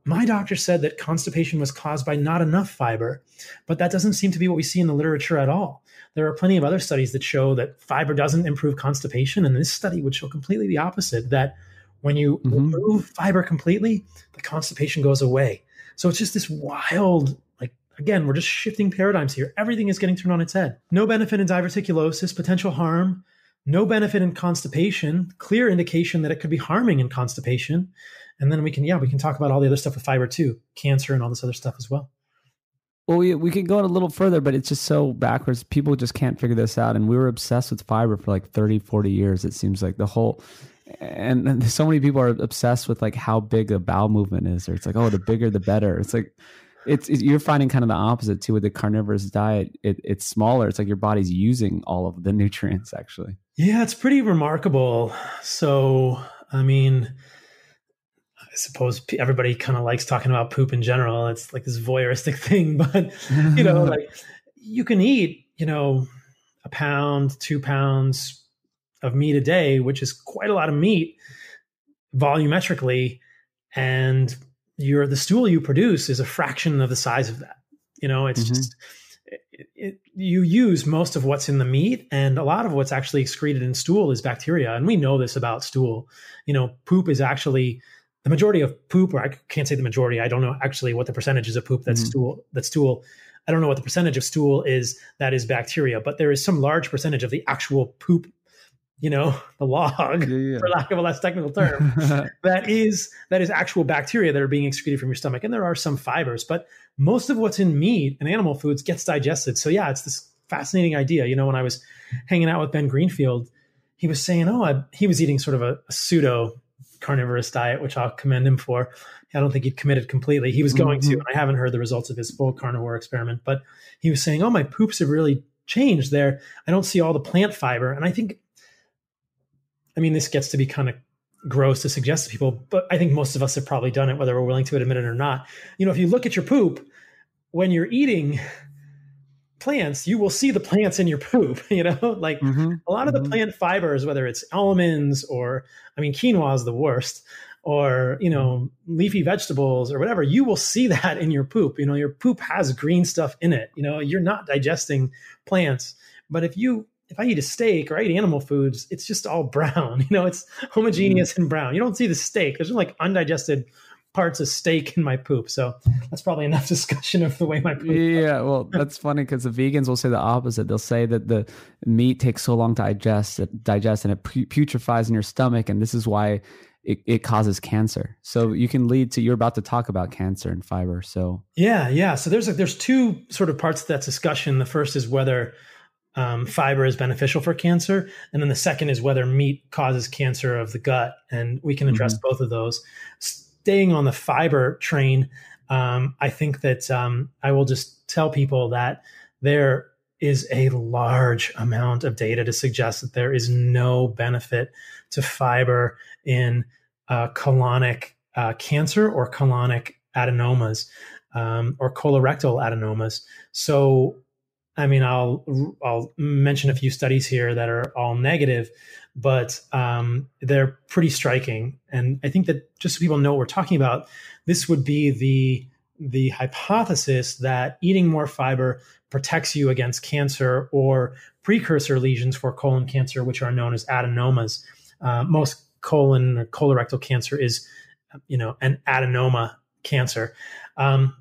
My doctor said that constipation was caused by not enough fiber, but that doesn't seem to be what we see in the literature at all. There are plenty of other studies that show that fiber doesn't improve constipation, and this study would show completely the opposite, that when you mm-hmm. remove fiber completely, the constipation goes away. So it's just this wild, like, again, we're just shifting paradigms here. Everything is getting turned on its head. No benefit in diverticulosis, potential harm. No benefit in constipation, clear indication that it could be harming in constipation. And then we can, yeah, we can talk about all the other stuff with fiber too, cancer and all this other stuff as well. Well, we, we can go a little further, but it's just so backwards. People just can't figure this out. And we were obsessed with fiber for like thirty, forty years. It seems like the whole, and, and so many people are obsessed with like how big a bowel movement is, or it's like, oh, the bigger, the better. It's like, it's, it's you're finding kind of the opposite too with the carnivorous diet. It, it's smaller. It's like your body's using all of the nutrients actually. Yeah, it's pretty remarkable. So, I mean, I suppose everybody kind of likes talking about poop in general. It's like this voyeuristic thing, but you know, like you can eat, you know, a pound, two pounds of meat a day, which is quite a lot of meat volumetrically, and your, the stool you produce is a fraction of the size of that. You know, it's mm-hmm. just, it, it, you use most of what's in the meat, and a lot of what's actually excreted in stool is bacteria. And we know this about stool. You know, poop is actually the majority of poop, or I can't say the majority. I don't know actually what the percentage is of poop that's mm-hmm. stool, that's stool. I don't know what the percentage of stool is that is bacteria, but there is some large percentage of the actual poop, you know, the log, yeah, yeah. for lack of a less technical term, that is that is actual bacteria that are being excreted from your stomach. And there are some fibers, but most of what's in meat and animal foods gets digested. So yeah, it's this fascinating idea. You know, when I was hanging out with Ben Greenfield, he was saying, oh, I, he was eating sort of a, a pseudo carnivorous diet, which I'll commend him for. I don't think he'd committed completely. He was going mm-hmm. to, and I haven't heard the results of his full carnivore experiment, but he was saying, oh, my poops have really changed there. I don't see all the plant fiber. And I think, I mean, this gets to be kind of gross to suggest to people, but I think most of us have probably done it, whether we're willing to admit it or not. You know, if you look at your poop, when you're eating plants, you will see the plants in your poop, you know, like mm-hmm. a lot of the mm-hmm. plant fibers, whether it's almonds or, I mean, quinoa is the worst, or, you know, leafy vegetables or whatever, you will see that in your poop. You know, your poop has green stuff in it. You know, you're not digesting plants, but if you if I eat a steak or I eat animal foods, it's just all brown. You know, it's homogeneous mm. and brown. You don't see the steak. There's like undigested parts of steak in my poop. So that's probably enough discussion of the way my poop yeah goes. Well, that's funny because the vegans will say the opposite. They'll say that the meat takes so long to digest, digest and it putrefies in your stomach. And this is why it, it causes cancer. So you can lead to, you're about to talk about cancer and fiber. So yeah, yeah. So there's a, there's two sort of parts to that discussion. The first is whether Um, fiber is beneficial for cancer. And then the second is whether meat causes cancer of the gut. And we can address mm-hmm. both of those. Staying on the fiber train, um, I think that um, I will just tell people that there is a large amount of data to suggest that there is no benefit to fiber in uh, colonic uh, cancer or colonic adenomas um, or colorectal adenomas. So I mean, I'll I'll mention a few studies here that are all negative, but um, they're pretty striking. And I think that just so people know what we're talking about, this would be the the hypothesis that eating more fiber protects you against cancer or precursor lesions for colon cancer, which are known as adenomas. Uh, most colon or colorectal cancer is, you know, an adenoma cancer, um,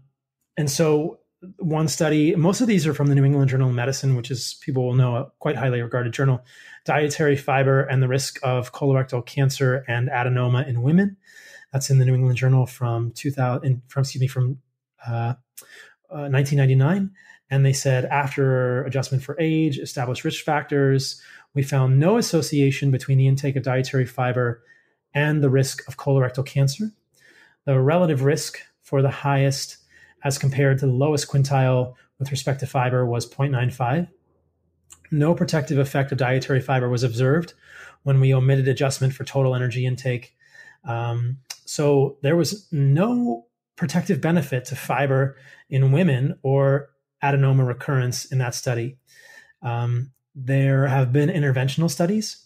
and so. One study, most of these are from the New England Journal of Medicine, which is, people will know, a quite highly regarded journal, Dietary Fiber and the Risk of Colorectal Cancer and Adenoma in Women. That's in the New England Journal from two thousand, from, excuse me, from uh, uh, nineteen ninety-nine. And they said, after adjustment for age, established risk factors, we found no association between the intake of dietary fiber and the risk of colorectal cancer. The relative risk for the highest as compared to the lowest quintile with respect to fiber was zero point nine five. No protective effect of dietary fiber was observed when we omitted adjustment for total energy intake. Um, so there was no protective benefit to fiber in women or adenoma recurrence in that study. Um, there have been interventional studies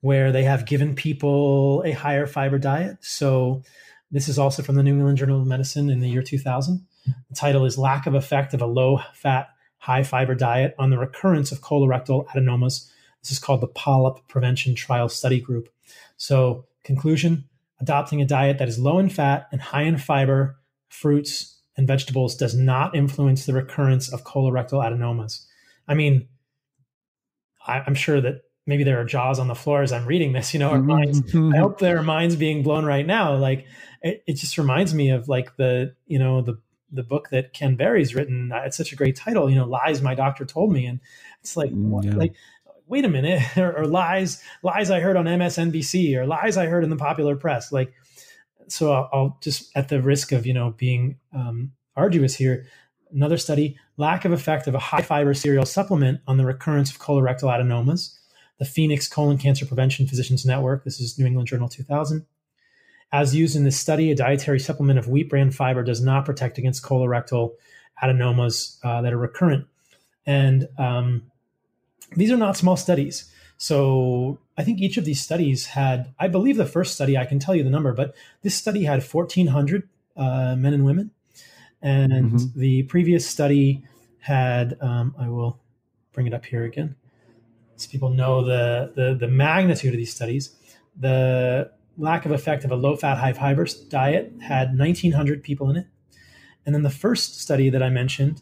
where they have given people a higher fiber diet. So this is also from the New England Journal of Medicine in the year two thousand. The title is Lack of Effect of a Low-Fat, High-Fiber Diet on the Recurrence of Colorectal Adenomas. This is called the Polyp Prevention Trial Study Group. So conclusion, adopting a diet that is low in fat and high in fiber, fruits, and vegetables does not influence the recurrence of colorectal adenomas. I mean, I, I'm sure that maybe there are jaws on the floor as I'm reading this, you know, or minds. I hope there are minds being blown right now. Like, it, it just reminds me of like the, you know, the the book that Ken Berry's written. It's such a great title, you know, Lies My Doctor Told Me. And it's like, yeah. like, wait a minute, or, or lies, lies I heard on M S N B C, or lies I heard in the popular press. Like, so I'll, I'll just, at the risk of, you know, being um, arduous here, another study, lack of effect of a high fiber cereal supplement on the recurrence of colorectal adenomas, the Phoenix Colon Cancer Prevention Physicians Network. This is New England Journal two thousand. As used in this study, a dietary supplement of wheat bran fiber does not protect against colorectal adenomas uh, that are recurrent. And um, these are not small studies. So I think each of these studies had, I believe the first study, I can tell you the number, but this study had fourteen hundred uh, men and women. And mm-hmm. the previous study had, um, I will bring it up here again, so people know the, the, the magnitude of these studies. The lack of effect of a low-fat, high-fiber diet had nineteen hundred people in it. And then the first study that I mentioned,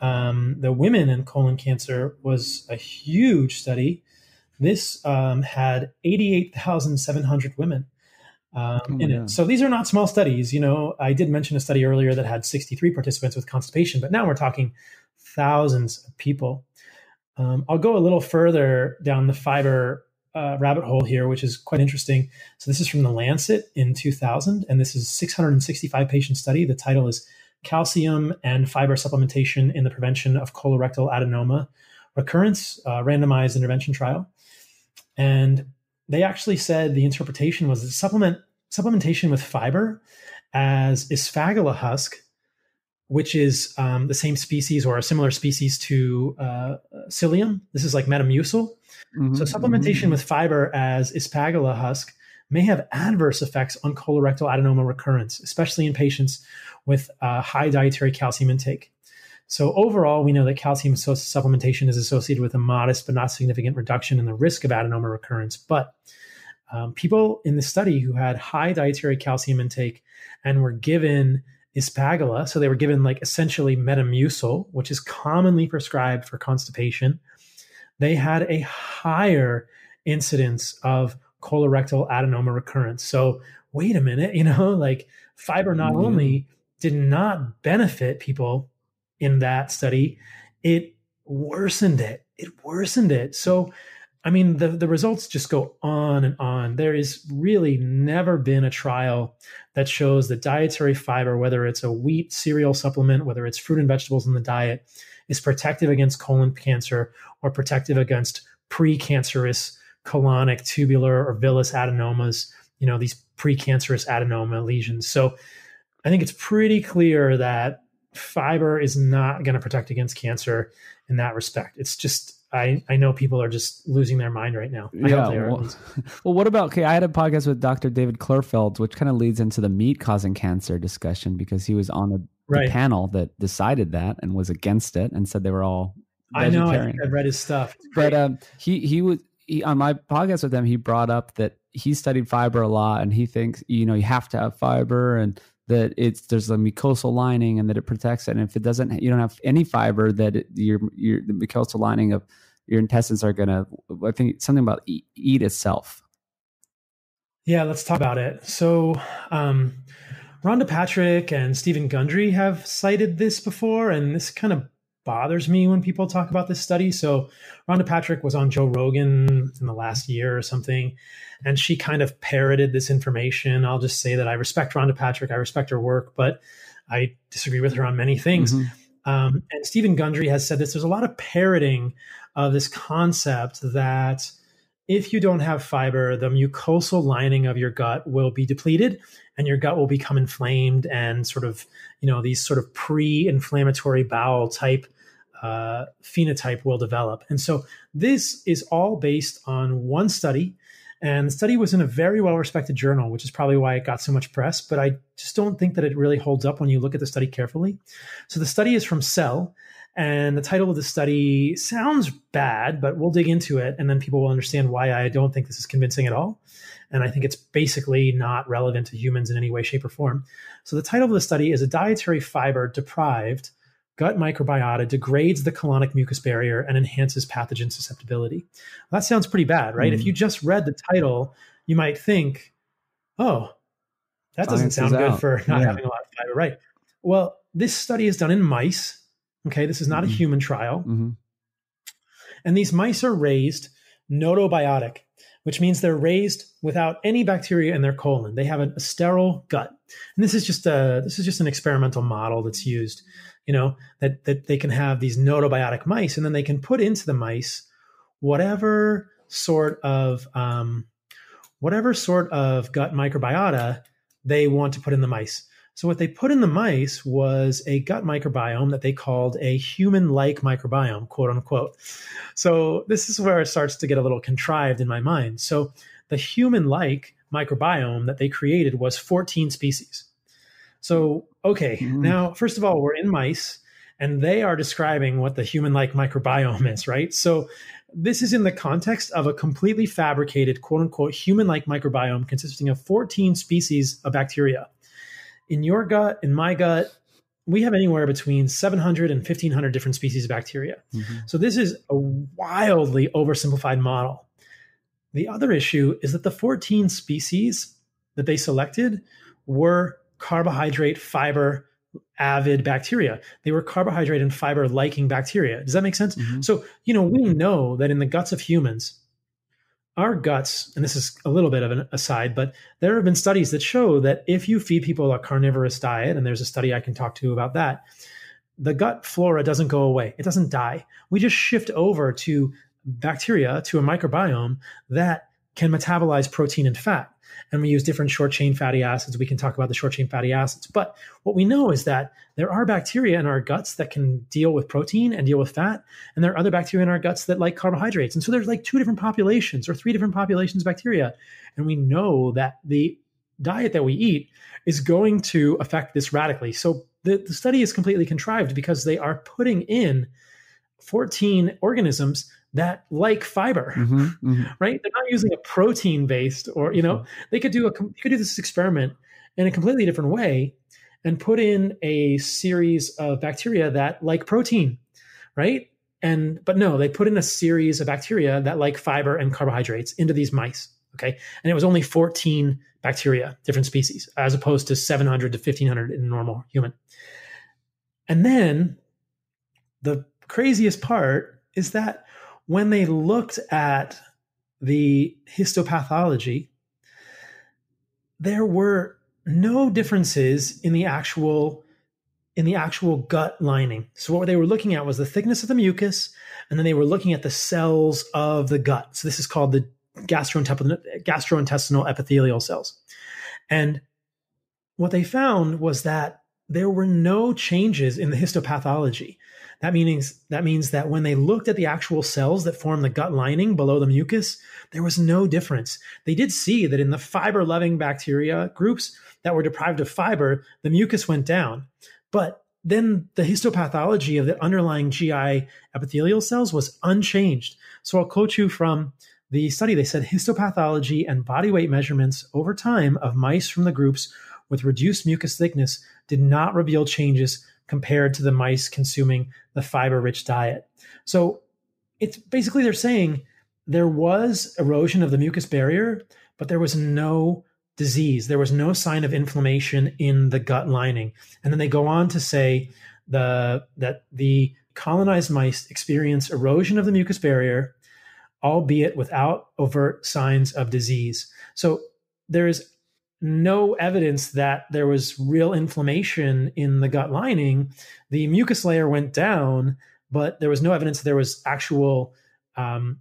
um, the women and colon cancer, was a huge study. This um, had eighty-eight thousand seven hundred women um, oh in it. God. So these are not small studies. You know, I did mention a study earlier that had sixty-three participants with constipation, but now we're talking thousands of people. Um, I'll go a little further down the fiber Uh, rabbit hole here, which is quite interesting. So this is from the Lancet in two thousand, and this is six hundred sixty-five patient study. The title is Calcium and Fiber Supplementation in the Prevention of Colorectal Adenoma Recurrence, uh, Randomized Intervention Trial. And they actually said the interpretation was that supplement supplementation with fiber as Isphagyla husk, which is um, the same species or a similar species to uh, psyllium. This is like Metamucil. Mm-hmm. So supplementation mm-hmm. with fiber as Isphagyla husk may have adverse effects on colorectal adenoma recurrence, especially in patients with uh, high dietary calcium intake. So overall, we know that calcium supplementation is associated with a modest but not significant reduction in the risk of adenoma recurrence. But um, people in the study who had high dietary calcium intake and were given Ispagula, so they were given like essentially Metamucil, which is commonly prescribed for constipation, they had a higher incidence of colorectal adenoma recurrence. So wait a minute, you know, like fiber not mm-hmm. only did not benefit people in that study, it worsened it. It worsened it. So, I mean, the, the results just go on and on. There is really never been a trial that shows that dietary fiber, whether it's a wheat cereal supplement, whether it's fruit and vegetables in the diet, is protective against colon cancer or protective against precancerous colonic, tubular, or villous adenomas, you know, these precancerous adenoma lesions. So I think it's pretty clear that fiber is not going to protect against cancer in that respect. It's just, I, I know people are just losing their mind right now. I yeah, hope they are. Well, well, what about, okay, I had a podcast with Doctor David Klorfeld, which kind of leads into the meat causing cancer discussion because he was on the, right. the panel that decided that and was against it and said they were all vegetarian. I know, I think I've read his stuff. But um, he, he was, he, on my podcast with him, he brought up that he studied fiber a lot and he thinks, you know, you have to have fiber and that it's, there's a mucosal lining and that it protects it. And if it doesn't, you don't have any fiber that it, your, your, the mucosal lining of your intestines are going to, I think something about eat, eat itself. Yeah. Let's talk about it. So, um, Rhonda Patrick and Stephen Gundry have cited this before, and this kind of bothers me when people talk about this study. So Rhonda Patrick was on Joe Rogan in the last year or something, and she kind of parroted this information. I'll just say that I respect Rhonda Patrick. I respect her work, but I disagree with her on many things. Mm-hmm. Um, and Stephen Gundry has said this. There's a lot of parroting of this concept that if you don't have fiber, the mucosal lining of your gut will be depleted and your gut will become inflamed and sort of, you know, these sort of pre-inflammatory bowel type Uh, phenotype will develop. And so this is all based on one study. And the study was in a very well-respected journal, which is probably why it got so much press. But I just don't think that it really holds up when you look at the study carefully. So the study is from Cell. And the title of the study sounds bad, but we'll dig into it. And then people will understand why I don't think this is convincing at all. And I think it's basically not relevant to humans in any way, shape, or form. So the title of the study is A Dietary Fiber Deprived Gut Microbiota Degrades the Colonic Mucus Barrier and Enhances Pathogen Susceptibility. Well, that sounds pretty bad, right? Mm. If you just read the title, you might think, oh, that doesn't Science sound good out. for not yeah. having a lot of fiber, right? Well, this study is done in mice. Okay, this is not mm-hmm. a human trial. Mm-hmm. And these mice are raised notobiotic, which means they're raised without any bacteria in their colon. They have a, a sterile gut. And this is just a, this is just an experimental model that's used, you know, that, that they can have these notobiotic mice, and then they can put into the mice whatever sort of, um, whatever sort of gut microbiota they want to put in the mice. So what they put in the mice was a gut microbiome that they called a human-like microbiome, quote unquote. So this is where it starts to get a little contrived in my mind. So the human-like microbiome that they created was fourteen species. So, okay, mm. now, first of all, we're in mice, and they are describing what the human-like microbiome is, right? So this is in the context of a completely fabricated, quote unquote, human-like microbiome consisting of fourteen species of bacteria. In your gut, in my gut, we have anywhere between seven hundred and fifteen hundred different species of bacteria. Mm-hmm. So this is a wildly oversimplified model. The other issue is that the fourteen species that they selected were carbohydrate, fiber, avid bacteria. They were carbohydrate and fiber liking bacteria. Does that make sense? Mm-hmm. So, you know, we know that in the guts of humans, our guts, and this is a little bit of an aside, but there have been studies that show that if you feed people a carnivorous diet, and there's a study I can talk to about that, the gut flora doesn't go away. It doesn't die. We just shift over to bacteria, to a microbiome that can metabolize protein and fat. And we use different short-chain fatty acids. We can talk about the short-chain fatty acids. But what we know is that there are bacteria in our guts that can deal with protein and deal with fat. And there are other bacteria in our guts that like carbohydrates. And so there's like two different populations or three different populations of bacteria. And we know that the diet that we eat is going to affect this radically. So the, the study is completely contrived because they are putting in fourteen organisms that like fiber, mm-hmm, mm-hmm. right? They're not using a protein based, or, you know, they could do a, you could do this experiment in a completely different way and put in a series of bacteria that like protein, right? And, but no, they put in a series of bacteria that like fiber and carbohydrates into these mice. Okay. And it was only fourteen bacteria, different species, as opposed to seven hundred to fifteen hundred in a normal human. And then the craziest part is that when they looked at the histopathology, there were no differences in the actual in the actual gut lining. So what they were looking at was the thickness of the mucus, and then they were looking at the cells of the gut. So this is called the gastrointestinal, gastrointestinal epithelial cells. And what they found was that there were no changes in the histopathology. That means, that means that when they looked at the actual cells that form the gut lining below the mucus, there was no difference. They did see that in the fiber-loving bacteria groups that were deprived of fiber, the mucus went down. But then the histopathology of the underlying G I epithelial cells was unchanged. So I'll quote you from the study. They said, histopathology and body weight measurements over time of mice from the groups with reduced mucus thickness did not reveal changes compared to the mice consuming the fiber-rich diet. So it's basically, they're saying there was erosion of the mucus barrier, but there was no disease. There was no sign of inflammation in the gut lining. And then they go on to say the that the colonized mice experience erosion of the mucus barrier, albeit without overt signs of disease. So there is no evidence that there was real inflammation in the gut lining. The mucus layer went down, but there was no evidence that there was actual um,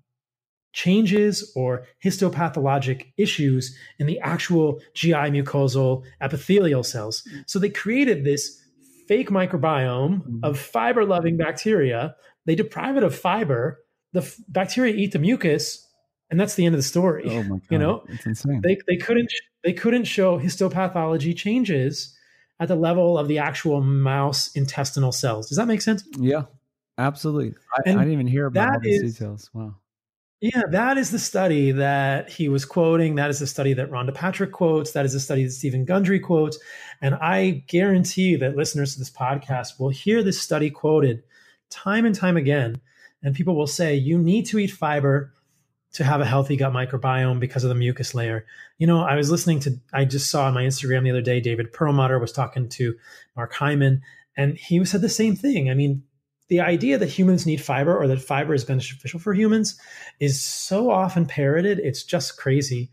changes or histopathologic issues in the actual G I mucosal epithelial cells. So they created this fake microbiome mm-hmm. of fiber-loving bacteria. They deprive it of fiber. The f- bacteria eat the mucus, and that's the end of the story. Oh my God. You know, it's insane. They they couldn't they couldn't show histopathology changes at the level of the actual mouse intestinal cells. Does that make sense? Yeah, absolutely. I, I didn't even hear about all these details. Wow. Yeah, that is the study that he was quoting. That is the study that Rhonda Patrick quotes. That is the study that Stephen Gundry quotes. And I guarantee that listeners to this podcast will hear this study quoted time and time again. And people will say, you need to eat fiber to have a healthy gut microbiome because of the mucus layer. You know, I was listening to, I just saw on my Instagram the other day, David Perlmutter was talking to Mark Hyman, and he said the same thing. I mean, the idea that humans need fiber, or that fiber is beneficial for humans, is so often parroted. It's just crazy.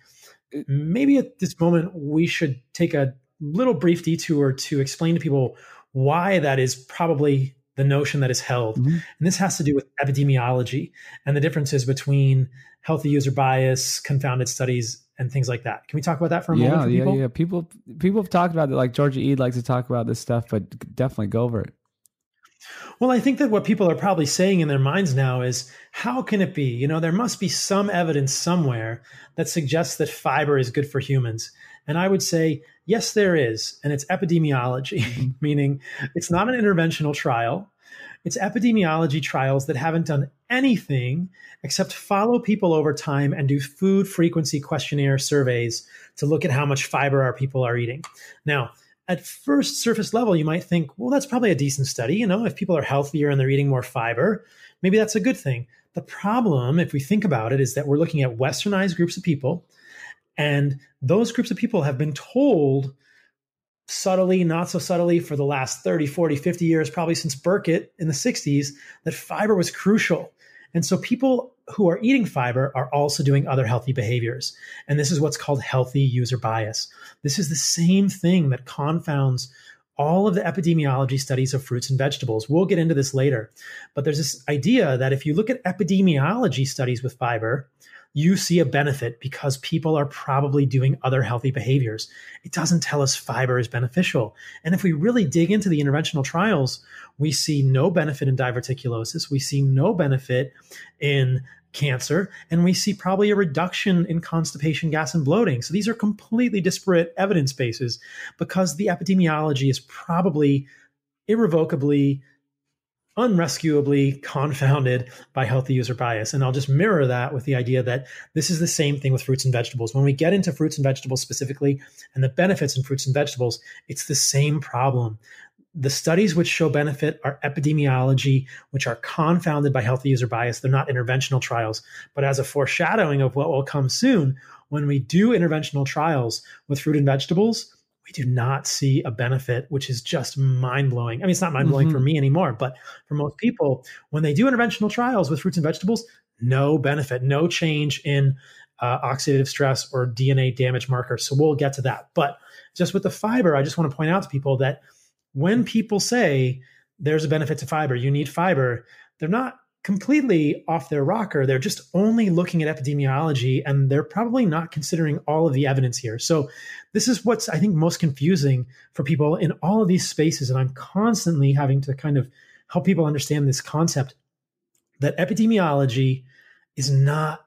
Maybe at this moment, we should take a little brief detour to explain to people why that is probably the notion that is held. Mm-hmm. And this has to do with epidemiology and the differences between healthy user bias, confounded studies, and things like that. Can we talk about that for a yeah, moment? For yeah, people? yeah. People, people have talked about it. Like Georgia Eade likes to talk about this stuff, but definitely go over it. Well, I think that what people are probably saying in their minds now is, how can it be? You know, there must be some evidence somewhere that suggests that fiber is good for humans. And I would say, yes, there is. And it's epidemiology, meaning it's not an interventional trial. It's epidemiology trials that haven't done anything except follow people over time and do food frequency questionnaire surveys to look at how much fiber our people are eating. Now, at first surface level, you might think, well, that's probably a decent study. You know, if people are healthier and they're eating more fiber, maybe that's a good thing. The problem, if we think about it, is that we're looking at westernized groups of people. And those groups of people have been told subtly, not so subtly, for the last thirty, forty, fifty years, probably since Burkitt in the sixties, that fiber was crucial. And so people who are eating fiber are also doing other healthy behaviors. And this is what's called healthy user bias. This is the same thing that confounds all of the epidemiology studies of fruits and vegetables. We'll get into this later. But there's this idea that if you look at epidemiology studies with fiber, you see a benefit because people are probably doing other healthy behaviors. It doesn't tell us fiber is beneficial. And if we really dig into the interventional trials, we see no benefit in diverticulosis. We see no benefit in cancer. And we see probably a reduction in constipation, gas, and bloating. So these are completely disparate evidence bases because the epidemiology is probably irrevocably, unrescuably confounded by healthy user bias. And I'll just mirror that with the idea that this is the same thing with fruits and vegetables. When we get into fruits and vegetables specifically and the benefits in fruits and vegetables, it's the same problem. The studies which show benefit are epidemiology, which are confounded by healthy user bias. They're not interventional trials, but as a foreshadowing of what will come soon, when we do interventional trials with fruit and vegetables, we do not see a benefit, which is just mind-blowing. I mean, it's not mind-blowing mm-hmm. for me anymore, but for most people, when they do interventional trials with fruits and vegetables, no benefit, no change in uh, oxidative stress or D N A damage markers. So we'll get to that. But just with the fiber, I just want to point out to people that when people say there's a benefit to fiber, you need fiber, they're not completely off their rocker. They're just only looking at epidemiology, and they're probably not considering all of the evidence here. So this is what's, I think, most confusing for people in all of these spaces. And I'm constantly having to kind of help people understand this concept that epidemiology is not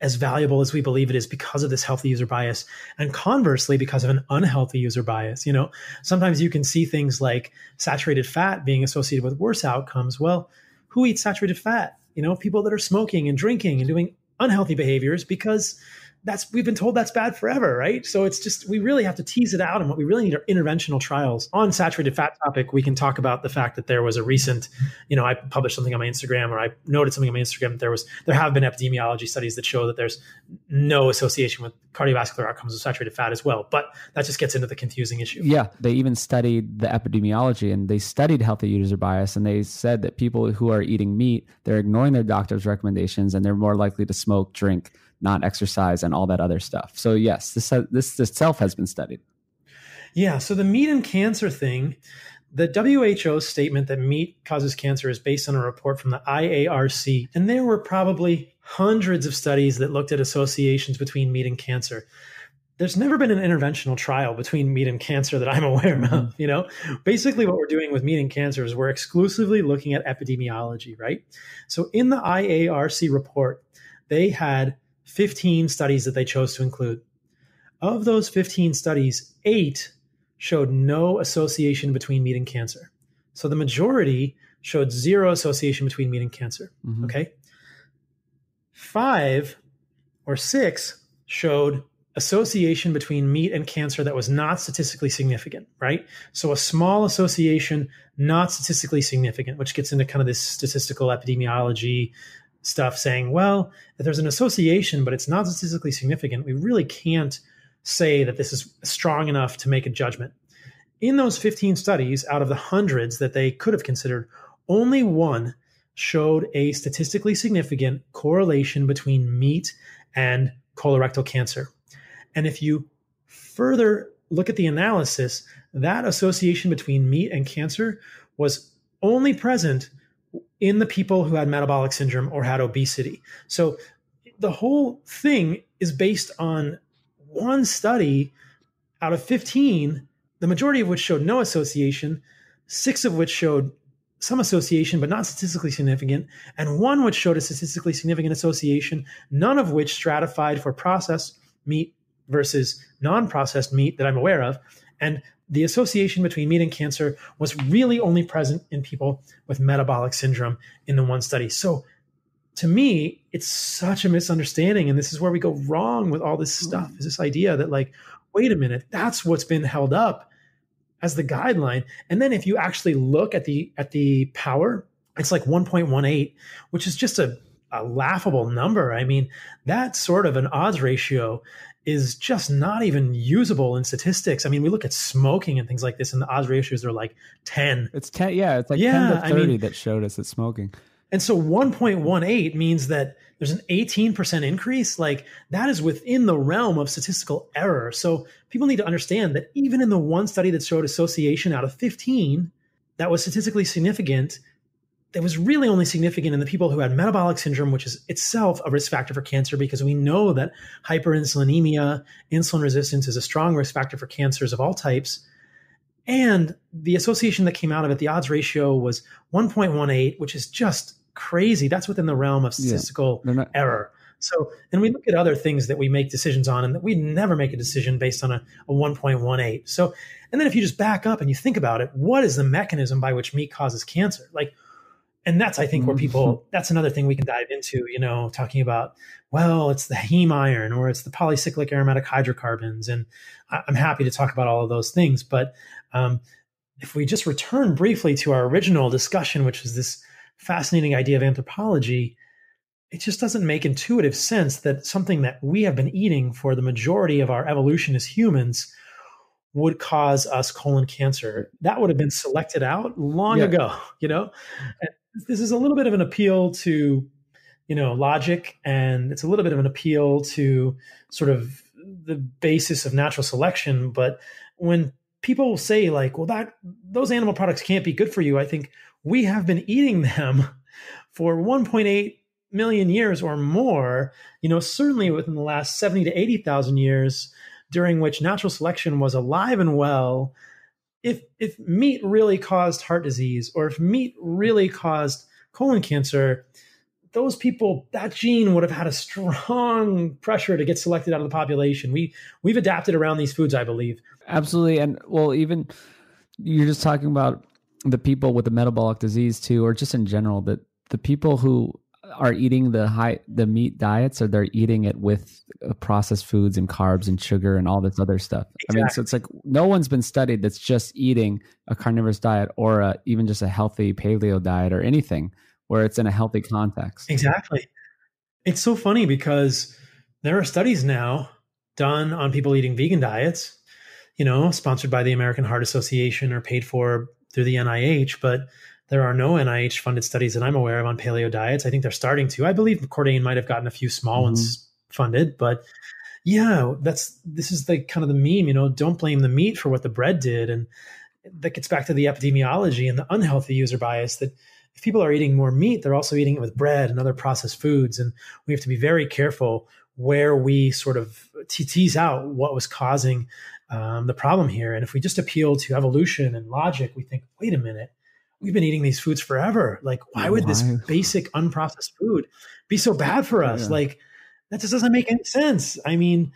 as valuable as we believe it is because of this healthy user bias, and conversely because of an unhealthy user bias. You know, sometimes you can see things like saturated fat being associated with worse outcomes. Well, who eats saturated fat? You know, people that are smoking and drinking and doing unhealthy behaviors, because that's, we've been told that's bad forever, right? So it's just, we really have to tease it out. And what we really need are interventional trials. On saturated fat topic, we can talk about the fact that there was a recent, you know, I published something on my Instagram, or I noted something on my Instagram, that there was, there have been epidemiology studies that show that there's no association with cardiovascular outcomes of saturated fat as well. But that just gets into the confusing issue. Yeah. They even studied the epidemiology, and they studied healthy user bias. And they said that people who are eating meat, they're ignoring their doctor's recommendations, and they're more likely to smoke, drink, not exercise, and all that other stuff. So yes, this this itself has been studied. Yeah. So the meat and cancer thing, the W H O statement that meat causes cancer is based on a report from the I A R C. And there were probably hundreds of studies that looked at associations between meat and cancer. There's never been an interventional trial between meat and cancer that I'm aware of. You know, basically what we're doing with meat and cancer is we're exclusively looking at epidemiology, right? So in the I A R C report, they had fifteen studies that they chose to include. Of those fifteen studies, eight showed no association between meat and cancer. So the majority showed zero association between meat and cancer. Mm-hmm. Okay. Five or six showed association between meat and cancer that was not statistically significant, right? So a small association, not statistically significant, which gets into kind of this statistical epidemiology stuff, saying, well, if there's an association, but it's not statistically significant, we really can't say that this is strong enough to make a judgment. In those fifteen studies, out of the hundreds that they could have considered, only one showed a statistically significant correlation between meat and colorectal cancer. And if you further look at the analysis, that association between meat and cancer was only present in the people who had metabolic syndrome or had obesity. So the whole thing is based on one study out of fifteen, the majority of which showed no association, six of which showed some association, but not statistically significant, and one which showed a statistically significant association, none of which stratified for processed meat versus non-processed meat that I'm aware of. And the association between meat and cancer was really only present in people with metabolic syndrome in the one study. So to me, it's such a misunderstanding. And this is where we go wrong with all this stuff, is this idea that, like, wait a minute, that's what's been held up as the guideline. And then if you actually look at the at the power, it's like one point one eight, which is just a, a laughable number. I mean, that sort of an odds ratio is just not even usable in statistics. I mean, we look at smoking and things like this, and the odds ratios are like ten. It's ten, yeah, it's like yeah, ten to thirty. I mean, that showed us that smoking. And so one point one eight means that there's an eighteen percent increase. Like, that is within the realm of statistical error. So people need to understand that even in the one study that showed association out of fifteen that was statistically significant, it was really only significant in the people who had metabolic syndrome, which is itself a risk factor for cancer, because we know that hyperinsulinemia, insulin resistance, is a strong risk factor for cancers of all types. And the association that came out of it, the odds ratio was one point one eight, which is just crazy. That's within the realm of statistical yeah, they're not, error. So, and we look at other things that we make decisions on, and that we never make a decision based on a, a one point one eight. So, and then if you just back up and you think about it, what is the mechanism by which meat causes cancer? Like, and that's, I think, where people, that's another thing we can dive into, you know, talking about, well, it's the heme iron, or it's the polycyclic aromatic hydrocarbons. And I, I'm happy to talk about all of those things. But um, if we just return briefly to our original discussion, which is this fascinating idea of anthropology, it just doesn't make intuitive sense that something that we have been eating for the majority of our evolution as humans would cause us colon cancer. That would have been selected out long yeah. ago, you know? And this is a little bit of an appeal to, you know, logic, and it's a little bit of an appeal to sort of the basis of natural selection. But when people say like, well, that those animal products can't be good for you, I think we have been eating them for one point eight million years or more, you know, certainly within the last seventy to eighty thousand years, during which natural selection was alive and well. If, if meat really caused heart disease, or if meat really caused colon cancer, those people, that gene would have had a strong pressure to get selected out of the population. We, we've adapted around these foods, I believe. Absolutely. And well, even you're just talking about the people with the metabolic disease too, or just in general, that the people who are eating the high, the meat diets, or they're eating it with processed foods and carbs and sugar and all this other stuff. Exactly. I mean, so it's like, no one's been studied that's just eating a carnivorous diet, or a, even just a healthy paleo diet, or anything where it's in a healthy context. Exactly. It's so funny because there are studies now done on people eating vegan diets, you know, sponsored by the American Heart Association or paid for through the N I H, but there are no N I H funded studies that I'm aware of on paleo diets. I think they're starting to. I believe Cordain might have gotten a few small mm-hmm. ones funded, but yeah, that's this is the kind of the meme, you know, don't blame the meat for what the bread did. And that gets back to the epidemiology and the unhealthy user bias, that if people are eating more meat, they're also eating it with bread and other processed foods. And we have to be very careful where we sort of tease out what was causing um, the problem here. And if we just appeal to evolution and logic, we think, wait a minute, we've been eating these foods forever. Like, why would this basic unprocessed food be so bad for us? Yeah. Like, that just doesn't make any sense. I mean,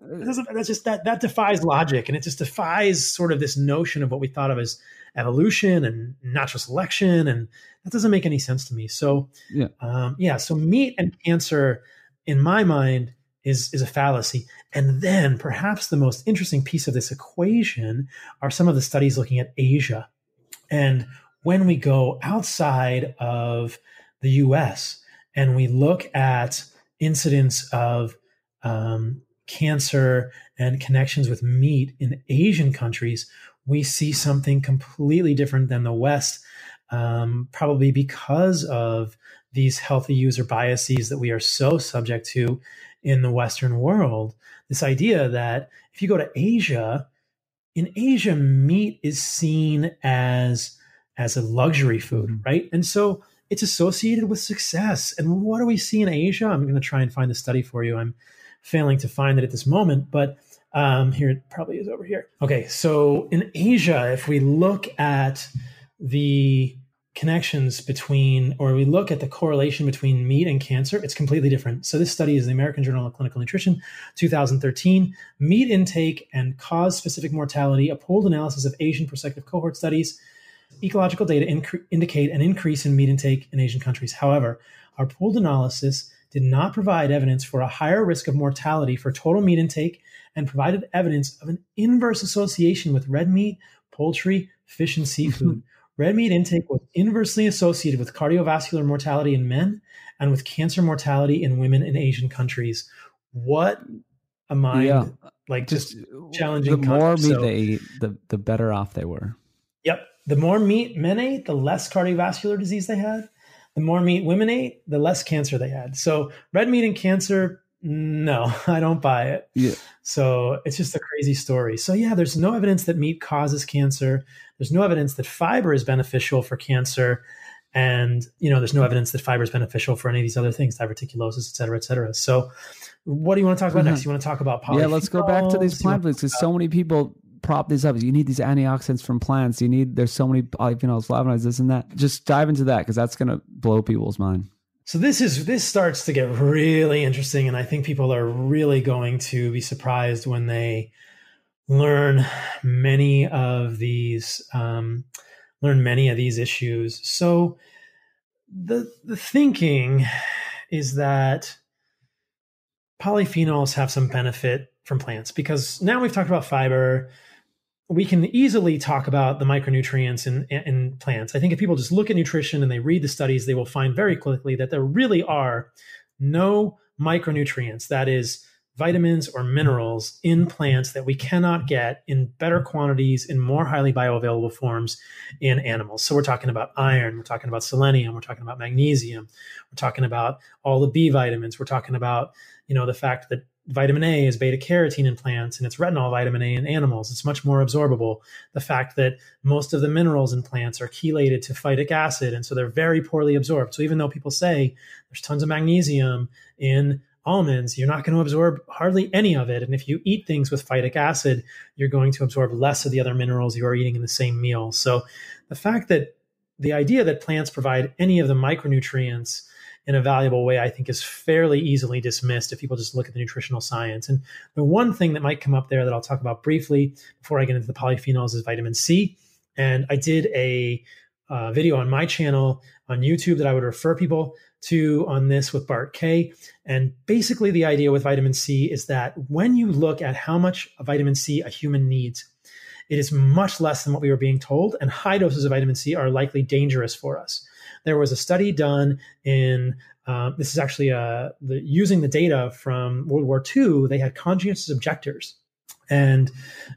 that doesn't, that's just that that defies logic, and it just defies sort of this notion of what we thought of as evolution and natural selection, and that doesn't make any sense to me. So, yeah, um, yeah so meat and cancer, in my mind, is is a fallacy. And then perhaps the most interesting piece of this equation are some of the studies looking at Asia, and when we go outside of the U S and we look at incidents of um, cancer and connections with meat in Asian countries, we see something completely different than the West, um, probably because of these healthy user biases that we are so subject to in the Western world. This idea that if you go to Asia, in Asia, meat is seen as as a luxury food, right? And so it's associated with success. And what do we see in Asia? I'm going to try and find the study for you. I'm failing to find it at this moment, but um, here it probably is over here. Okay, so in Asia, if we look at the connections between, or we look at the correlation between meat and cancer, it's completely different. So this study is the American Journal of Clinical Nutrition, two thousand thirteen, meat intake and cause-specific mortality, a pooled analysis of Asian prospective cohort studies. Ecological data inc- indicate an increase in meat intake in Asian countries. However, our pooled analysis did not provide evidence for a higher risk of mortality for total meat intake, and provided evidence of an inverse association with red meat, poultry, fish, and seafood. Red meat intake was inversely associated with cardiovascular mortality in men and with cancer mortality in women in Asian countries. What a mind, yeah. like just, just challenging. The more meat so, they eat, the, the better off they were. Yep. The more meat men ate, the less cardiovascular disease they had. The more meat women ate, the less cancer they had. So red meat and cancer, no, I don't buy it. Yeah. So it's just a crazy story. So yeah, there's no evidence that meat causes cancer. There's no evidence that fiber is beneficial for cancer. And, you know, there's no evidence that fiber is beneficial for any of these other things, diverticulosis, et cetera, et cetera. So what do you want to talk about mm-hmm. next? You want to talk about polyphenols? Yeah, let's go back to these plant foods, because so many people prop these up. You need these antioxidants from plants. You need, there's so many polyphenols, flavonoids, this and that. Just dive into that, because that's going to blow people's mind. So this is this starts to get really interesting, and I think people are really going to be surprised when they learn many of these um, learn many of these issues. So the the thinking is that polyphenols have some benefit from plants, because now we've talked about fiber. We can easily talk about the micronutrients in, in plants. I think if people just look at nutrition and they read the studies, they will find very quickly that there really are no micronutrients, that is vitamins or minerals, in plants that we cannot get in better quantities, in more highly bioavailable forms in animals. So we're talking about iron, we're talking about selenium, we're talking about magnesium, we're talking about all the B vitamins, we're talking about, you know, the fact that vitamin A is beta carotene in plants and it's retinol vitamin A in animals. It's much more absorbable. The fact that most of the minerals in plants are chelated to phytic acid, and so they're very poorly absorbed. So even though people say there's tons of magnesium in almonds, you're not going to absorb hardly any of it. And if you eat things with phytic acid, you're going to absorb less of the other minerals you are eating in the same meal. So the fact that the idea that plants provide any of the micronutrients in a valuable way, I think, is fairly easily dismissed if people just look at the nutritional science. And the one thing that might come up there that I'll talk about briefly before I get into the polyphenols is vitamin C. And I did a uh, video on my channel on YouTube that I would refer people to on this with Bart K. And basically the idea with vitamin C is that when you look at how much vitamin C a human needs, it is much less than what we were being told, and high doses of vitamin C are likely dangerous for us. There was a study done in, um, this is actually a, the, using the data from World War Two, they had conscientious objectors. And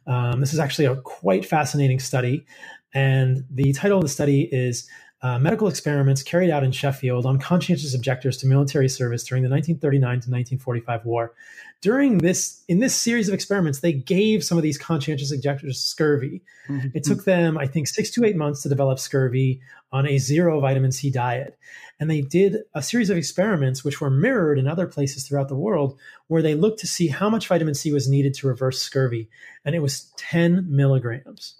um, this is actually a quite fascinating study. And the title of the study is uh, Medical Experiments Carried Out in Sheffield on Conscientious Objectors to Military Service During the nineteen thirty-nine to nineteen forty-five War. During this, in this series of experiments, they gave some of these conscientious objectors scurvy. Mm-hmm. It took them, I think, six to eight months to develop scurvy on a zero vitamin C diet. And they did a series of experiments which were mirrored in other places throughout the world, where they looked to see how much vitamin C was needed to reverse scurvy. And it was ten milligrams.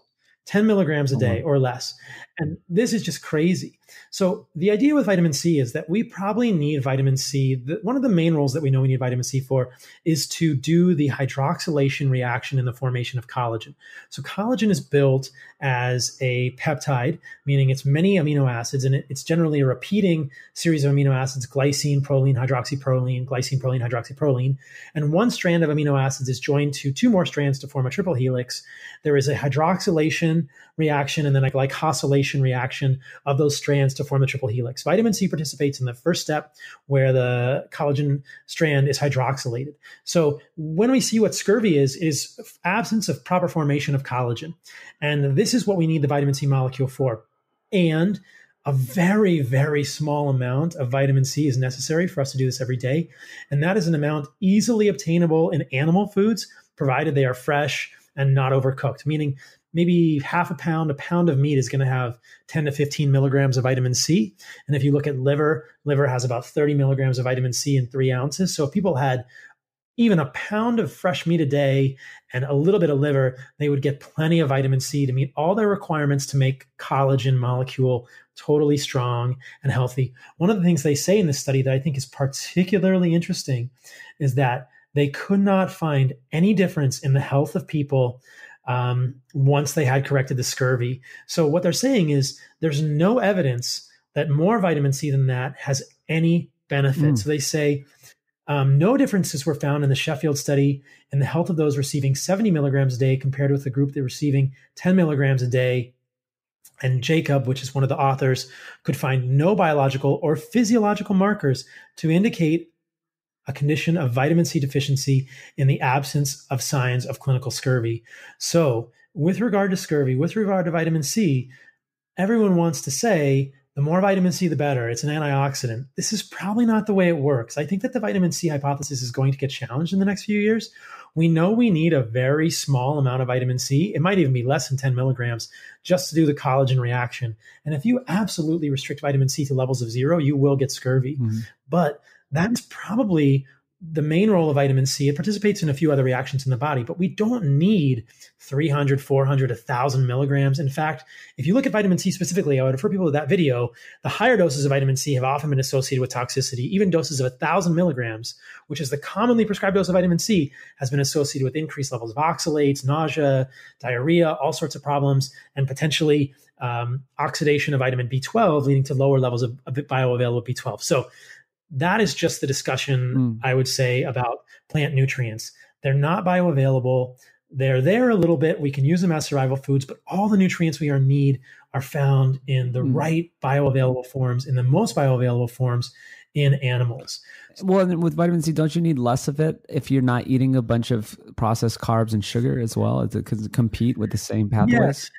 ten milligrams a day or less. And this is just crazy. So the idea with vitamin C is that we probably need vitamin C. The, one of the main roles that we know we need vitamin C for is to do the hydroxylation reaction in the formation of collagen. So collagen is built as a peptide, meaning it's many amino acids, and it, it's generally a repeating series of amino acids: glycine, proline, hydroxyproline, glycine, proline, hydroxyproline. And one strand of amino acids is joined to two more strands to form a triple helix. There is a hydroxylation reaction and then a glycosylation reaction of those strands to form the triple helix. Vitamin C participates in the first step, where the collagen strand is hydroxylated. So when we see what scurvy is, is absence of proper formation of collagen. And this is what we need the vitamin C molecule for. And a very, very small amount of vitamin C is necessary for us to do this every day. And that is an amount easily obtainable in animal foods, provided they are fresh and not overcooked, meaning maybe half a pound, a pound of meat is going to have ten to fifteen milligrams of vitamin C. And if you look at liver, liver has about thirty milligrams of vitamin C in three ounces. So if people had even a pound of fresh meat a day and a little bit of liver, they would get plenty of vitamin C to meet all their requirements to make collagen molecule totally strong and healthy. One of the things they say in this study that I think is particularly interesting is that they could not find any difference in the health of people Um, once they had corrected the scurvy. So what they're saying is there's no evidence that more vitamin C than that has any benefit. Mm. So they say um, no differences were found in the Sheffield study in the health of those receiving seventy milligrams a day compared with the group that were receiving ten milligrams a day. And Jacob, which is one of the authors, could find no biological or physiological markers to indicate a condition of vitamin C deficiency in the absence of signs of clinical scurvy. So with regard to scurvy, with regard to vitamin C, everyone wants to say the more vitamin C, the better. It's an antioxidant. This is probably not the way it works. I think that the vitamin C hypothesis is going to get challenged in the next few years. We know we need a very small amount of vitamin C. It might even be less than ten milligrams just to do the collagen reaction. And if you absolutely restrict vitamin C to levels of zero, you will get scurvy. Mm-hmm. But that's probably the main role of vitamin C, it participates in a few other reactions in the body, but we don't need three hundred, four hundred, one thousand milligrams. In fact, if you look at vitamin C specifically, I would refer people to that video, the higher doses of vitamin C have often been associated with toxicity. Even doses of one thousand milligrams, which is the commonly prescribed dose of vitamin C, has been associated with increased levels of oxalates, nausea, diarrhea, all sorts of problems, and potentially um, oxidation of vitamin B twelve, leading to lower levels of, of bioavailable B twelve. So that is just the discussion, mm. I would say, about plant nutrients. They're not bioavailable. They're there a little bit. We can use them as survival foods, but all the nutrients we are need are found in the mm. right bioavailable forms, in the most bioavailable forms in animals. Well, and with vitamin C, don't you need less of it if you're not eating a bunch of processed carbs and sugar as well? Does it compete with the same pathways? Yes.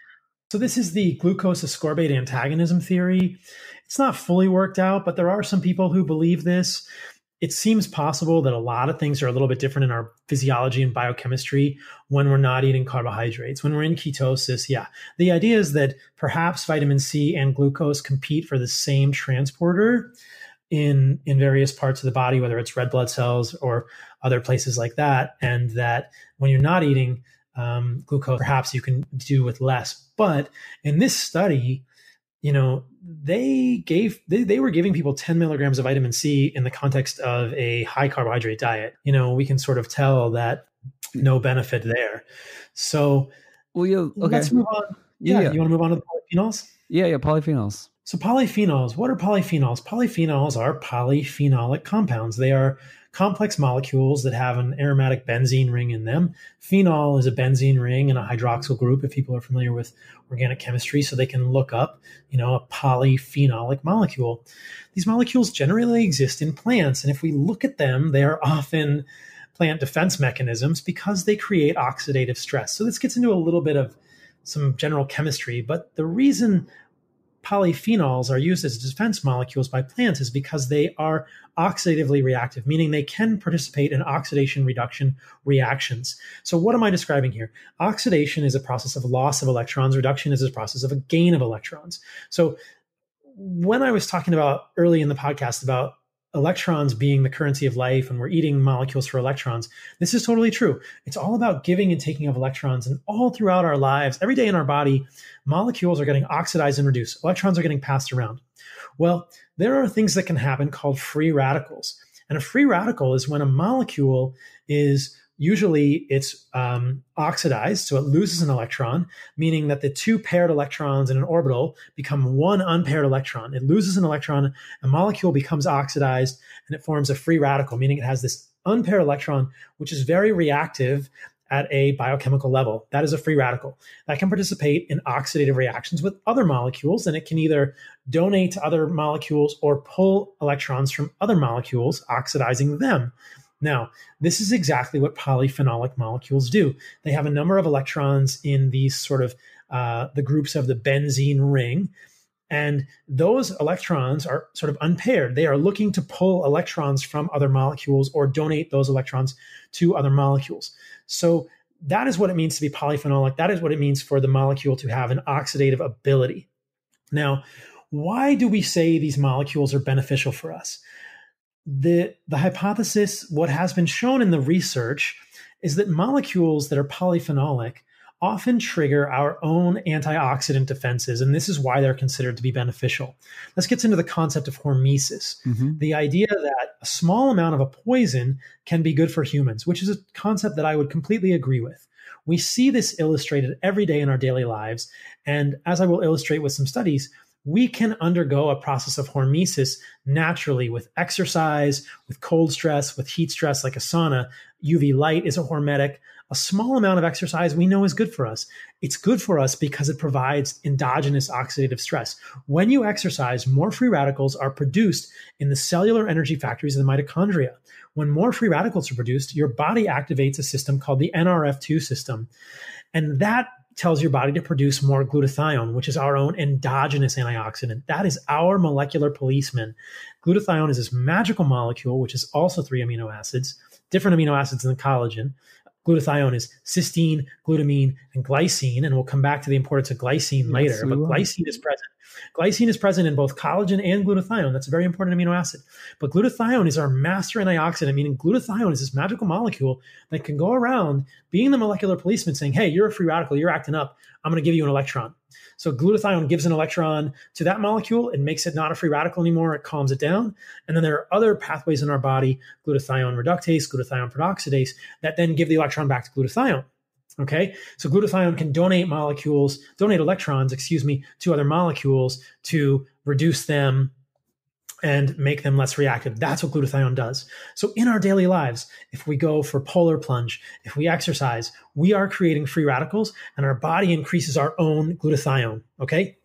So this is the glucose ascorbate antagonism theory. It's not fully worked out, but there are some people who believe this. It seems possible that a lot of things are a little bit different in our physiology and biochemistry when we're not eating carbohydrates, when we're in ketosis. Yeah. The idea is that perhaps vitamin C and glucose compete for the same transporter in, in various parts of the body, whether it's red blood cells or other places like that. And that when you're not eating um, glucose, perhaps you can do with less. But in this study, you know, they gave, they, they were giving people ten milligrams of vitamin C in the context of a high carbohydrate diet. You know, we can sort of tell that no benefit there. So well, you, okay. let's move on. Yeah, yeah. You want to move on to the polyphenols? Yeah. Yeah. Polyphenols. So polyphenols, what are polyphenols? Polyphenols are polyphenolic compounds. They are complex molecules that have an aromatic benzene ring in them. Phenol is a benzene ring and a hydroxyl group, if people are familiar with organic chemistry, so they can look up, you know, a polyphenolic molecule. These molecules generally exist in plants, and if we look at them, they are often plant defense mechanisms because they create oxidative stress. So this gets into a little bit of some general chemistry, but the reason polyphenols are used as defense molecules by plants is because they are oxidatively reactive, meaning they can participate in oxidation reduction reactions. So what am I describing here? Oxidation is a process of loss of electrons. Reduction is a process of a gain of electrons. So when I was talking about early in the podcast about electrons being the currency of life and we're eating molecules for electrons, this is totally true. It's all about giving and taking of electrons, and all throughout our lives, every day in our body, molecules are getting oxidized and reduced. Electrons are getting passed around. Well, there are things that can happen called free radicals. And a free radical is when a molecule is usually it's um, oxidized, so it loses an electron, meaning that the two paired electrons in an orbital become one unpaired electron. It loses an electron, a molecule becomes oxidized, and it forms a free radical, meaning it has this unpaired electron, which is very reactive at a biochemical level. That is a free radical. That can participate in oxidative reactions with other molecules, and it can either donate to other molecules or pull electrons from other molecules, oxidizing them. Now, this is exactly what polyphenolic molecules do. They have a number of electrons in these sort of uh, the groups of the benzene ring, and those electrons are sort of unpaired. They are looking to pull electrons from other molecules or donate those electrons to other molecules. So that is what it means to be polyphenolic. That is what it means for the molecule to have an oxidative ability. Now, why do we say these molecules are beneficial for us? The, the hypothesis, what has been shown in the research, is that molecules that are polyphenolic often trigger our own antioxidant defenses, and this is why they're considered to be beneficial. This gets into the concept of hormesis, mm-hmm. the idea that a small amount of a poison can be good for humans, which is a concept that I would completely agree with. We see this illustrated every day in our daily lives, and as I will illustrate with some studies, we can undergo a process of hormesis naturally with exercise, with cold stress, with heat stress like a sauna. U V light is a hormetic. A small amount of exercise we know is good for us. It's good for us because it provides endogenous oxidative stress. When you exercise, more free radicals are produced in the cellular energy factories of the mitochondria. When more free radicals are produced, your body activates a system called the N R F two system. And that tells your body to produce more glutathione, which is our own endogenous antioxidant. That is our molecular policeman. Glutathione is this magical molecule, which is also three amino acids, different amino acids than collagen. glutathione is cysteine, glutamine, and glycine. And we'll come back to the importance of glycine yes, later, but will. glycine is present. Glycine is present in both collagen and glutathione. That's a very important amino acid. But glutathione is our master antioxidant, meaning glutathione is this magical molecule that can go around being the molecular policeman saying, hey, you're a free radical, you're acting up, I'm going to give you an electron. So glutathione gives an electron to that molecule. It makes it not a free radical anymore. It calms it down. And then there are other pathways in our body, glutathione reductase, glutathione peroxidase, that then give the electron back to glutathione. Okay, so glutathione can donate molecules, donate electrons, excuse me, to other molecules to reduce them and make them less reactive. That's what glutathione does. So in our daily lives, if we go for polar plunge, if we exercise, we are creating free radicals and our body increases our own glutathione, okay?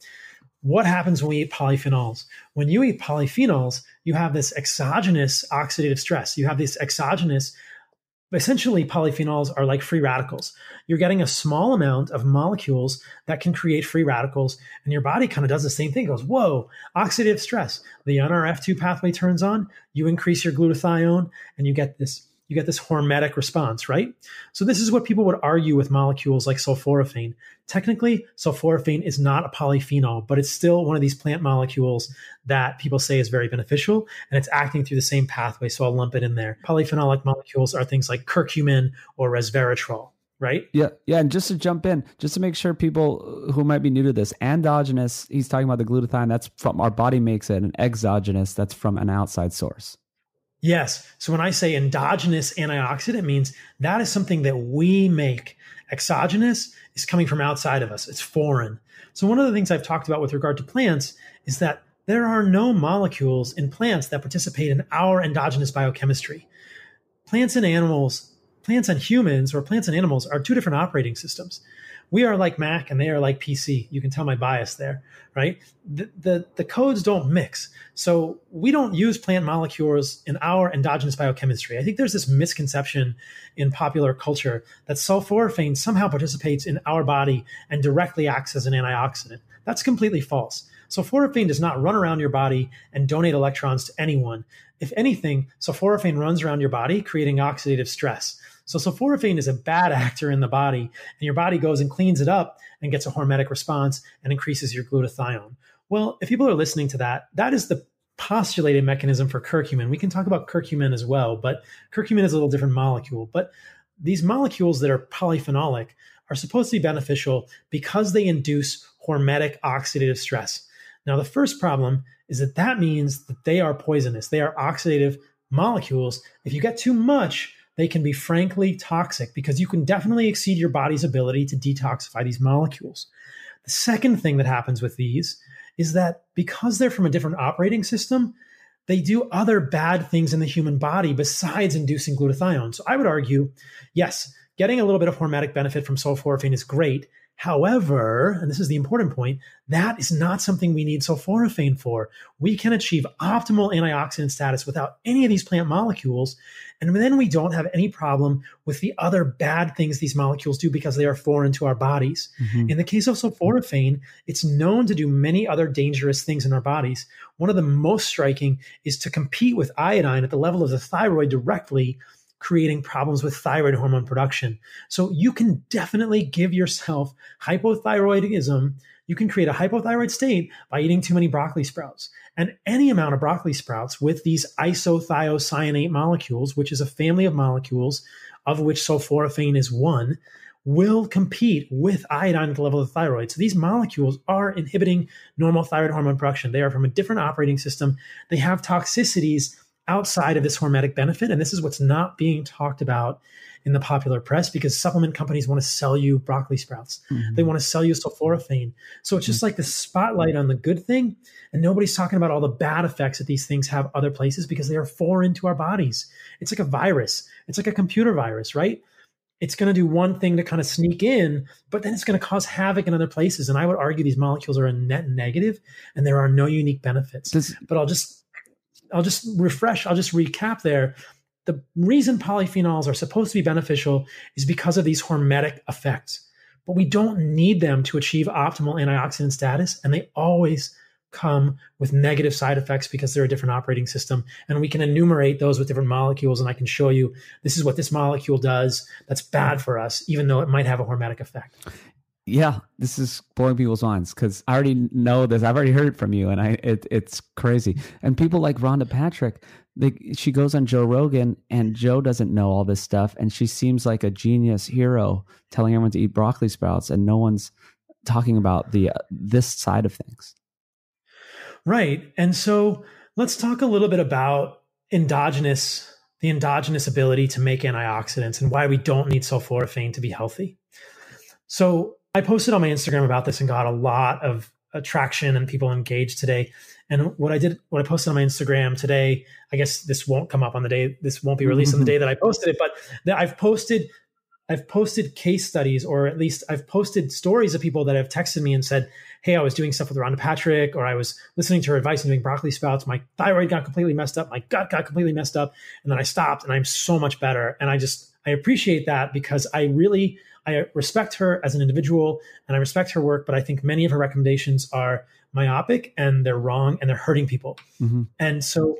What happens when we eat polyphenols? When you eat polyphenols, you have this exogenous oxidative stress. You have this exogenous, essentially polyphenols are like free radicals. You're getting a small amount of molecules that can create free radicals, and your body kind of does the same thing. It goes, whoa, oxidative stress. The N R F two pathway turns on, you increase your glutathione, and you get this, you get this hormetic response, right? So this is what people would argue with molecules like sulforaphane. Technically, sulforaphane is not a polyphenol, but it's still one of these plant molecules that people say is very beneficial, and it's acting through the same pathway, so I'll lump it in there. Polyphenolic molecules are things like curcumin or resveratrol, right? Yeah, yeah, and just to jump in, just to make sure people who might be new to this, endogenous, he's talking about the glutathione, that's from our body makes it, and exogenous, that's from an outside source. Yes. So when I say endogenous antioxidant, means that is something that we make. Exogenous is coming from outside of us. It's foreign. So one of the things I've talked about with regard to plants is that there are no molecules in plants that participate in our endogenous biochemistry. Plants and animals, plants and humans, or plants and animals are two different operating systems. We are like Mac and they are like P C. You can tell my bias there, right? The, the, the codes don't mix. So we don't use plant molecules in our endogenous biochemistry. I think there's this misconception in popular culture that sulforaphane somehow participates in our body and directly acts as an antioxidant. That's completely false. Sulforaphane does not run around your body and donate electrons to anyone. If anything, sulforaphane runs around your body creating oxidative stress. So sulforaphane is a bad actor in the body, and your body goes and cleans it up and gets a hormetic response and increases your glutathione. Well, if people are listening to that, that is the postulated mechanism for curcumin. We can talk about curcumin as well, but curcumin is a little different molecule. But these molecules that are polyphenolic are supposed to be beneficial because they induce hormetic oxidative stress. Now, the first problem is that that means that they are poisonous. They are oxidative molecules. If you get too much, they can be frankly toxic because you can definitely exceed your body's ability to detoxify these molecules. The second thing that happens with these is that because they're from a different operating system, they do other bad things in the human body besides inducing glutathione. So I would argue, yes, getting a little bit of hormetic benefit from sulforaphane is great. However, and this is the important point, that is not something we need sulforaphane for. We can achieve optimal antioxidant status without any of these plant molecules, and then we don't have any problem with the other bad things these molecules do because they are foreign to our bodies. Mm-hmm. In the case of sulforaphane, it's known to do many other dangerous things in our bodies. One of the most striking is to compete with iodine at the level of the thyroid directly, creating problems with thyroid hormone production. So you can definitely give yourself hypothyroidism. You can create a hypothyroid state by eating too many broccoli sprouts. And any amount of broccoli sprouts with these isothiocyanate molecules, which is a family of molecules of which sulforaphane is one, will compete with iodine at the level of the thyroid. So these molecules are inhibiting normal thyroid hormone production. They are from a different operating system. They have toxicities outside of this hormetic benefit. And this is what's not being talked about in the popular press because supplement companies want to sell you broccoli sprouts. Mm-hmm. They want to sell you sulforaphane. So it's just like the spotlight on the good thing. And nobody's talking about all the bad effects that these things have other places because they are foreign to our bodies. It's like a virus. It's like a computer virus, right? It's going to do one thing to kind of sneak in, but then it's going to cause havoc in other places. And I would argue these molecules are a net negative and there are no unique benefits. Does- but I'll just... I'll just refresh. I'll just recap there. The reason polyphenols are supposed to be beneficial is because of these hormetic effects, but we don't need them to achieve optimal antioxidant status. And they always come with negative side effects because they're a different operating system. And we can enumerate those with different molecules. And I can show you, this is what this molecule does that's bad for us, even though it might have a hormetic effect. Yeah, this is blowing people's minds because I already know this. I've already heard it from you, and I it, it's crazy. And people like Rhonda Patrick, they, she goes on Joe Rogan, and Joe doesn't know all this stuff, and she seems like a genius hero telling everyone to eat broccoli sprouts, and no one's talking about the uh, this side of things. Right, and so let's talk a little bit about endogenous the endogenous ability to make antioxidants and why we don't need sulforaphane to be healthy. So I posted on my Instagram about this and got a lot of traction and people engaged today. And what I did, what I posted on my Instagram today, I guess this won't come up on the day, this won't be released mm-hmm. on the day that I posted it, but that I've posted, I've posted case studies, or at least I've posted stories of people that have texted me and said, hey, I was doing stuff with Rhonda Patrick, or I was listening to her advice and doing broccoli sprouts. My thyroid got completely messed up. My gut got completely messed up. And then I stopped and I'm so much better. And I just, I appreciate that because I really, I respect her as an individual and I respect her work, but I think many of her recommendations are myopic and they're wrong and they're hurting people. Mm-hmm. And so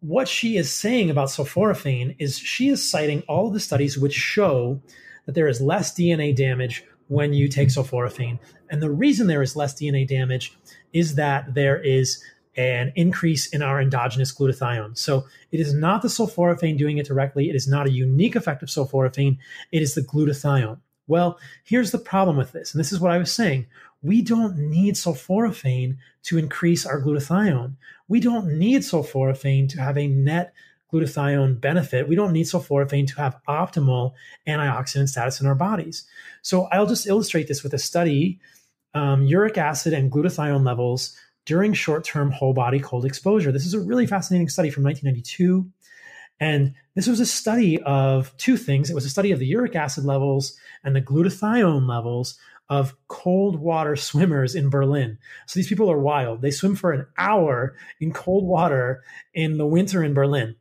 what she is saying about sulforaphane is she is citing all of the studies which show that there is less D N A damage when you take sulforaphane. And the reason there is less D N A damage is that there is an increase in our endogenous glutathione. So it is not the sulforaphane doing it directly. It is not a unique effect of sulforaphane. It is the glutathione. Well, here's the problem with this. And this is what I was saying. We don't need sulforaphane to increase our glutathione. We don't need sulforaphane to have a net glutathione benefit. We don't need sulforaphane to have optimal antioxidant status in our bodies. So I'll just illustrate this with a study, um, uric acid and glutathione levels during short-term whole-body cold exposure. This is a really fascinating study from nineteen ninety-two. And this was a study of two things. It was a study of the uric acid levels and the glutathione levels of cold water swimmers in Berlin. So these people are wild. They swim for an hour in cold water in the winter in Berlin.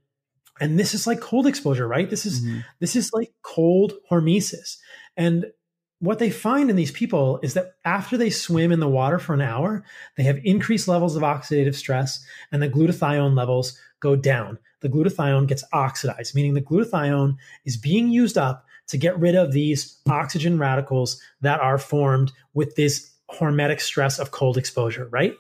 And this is like cold exposure, right? This is, mm-hmm. this is like cold hormesis. And what they find in these people is that after they swim in the water for an hour, they have increased levels of oxidative stress and the glutathione levels go down. The glutathione gets oxidized, meaning the glutathione is being used up to get rid of these oxygen radicals that are formed with this hormetic stress of cold exposure, right?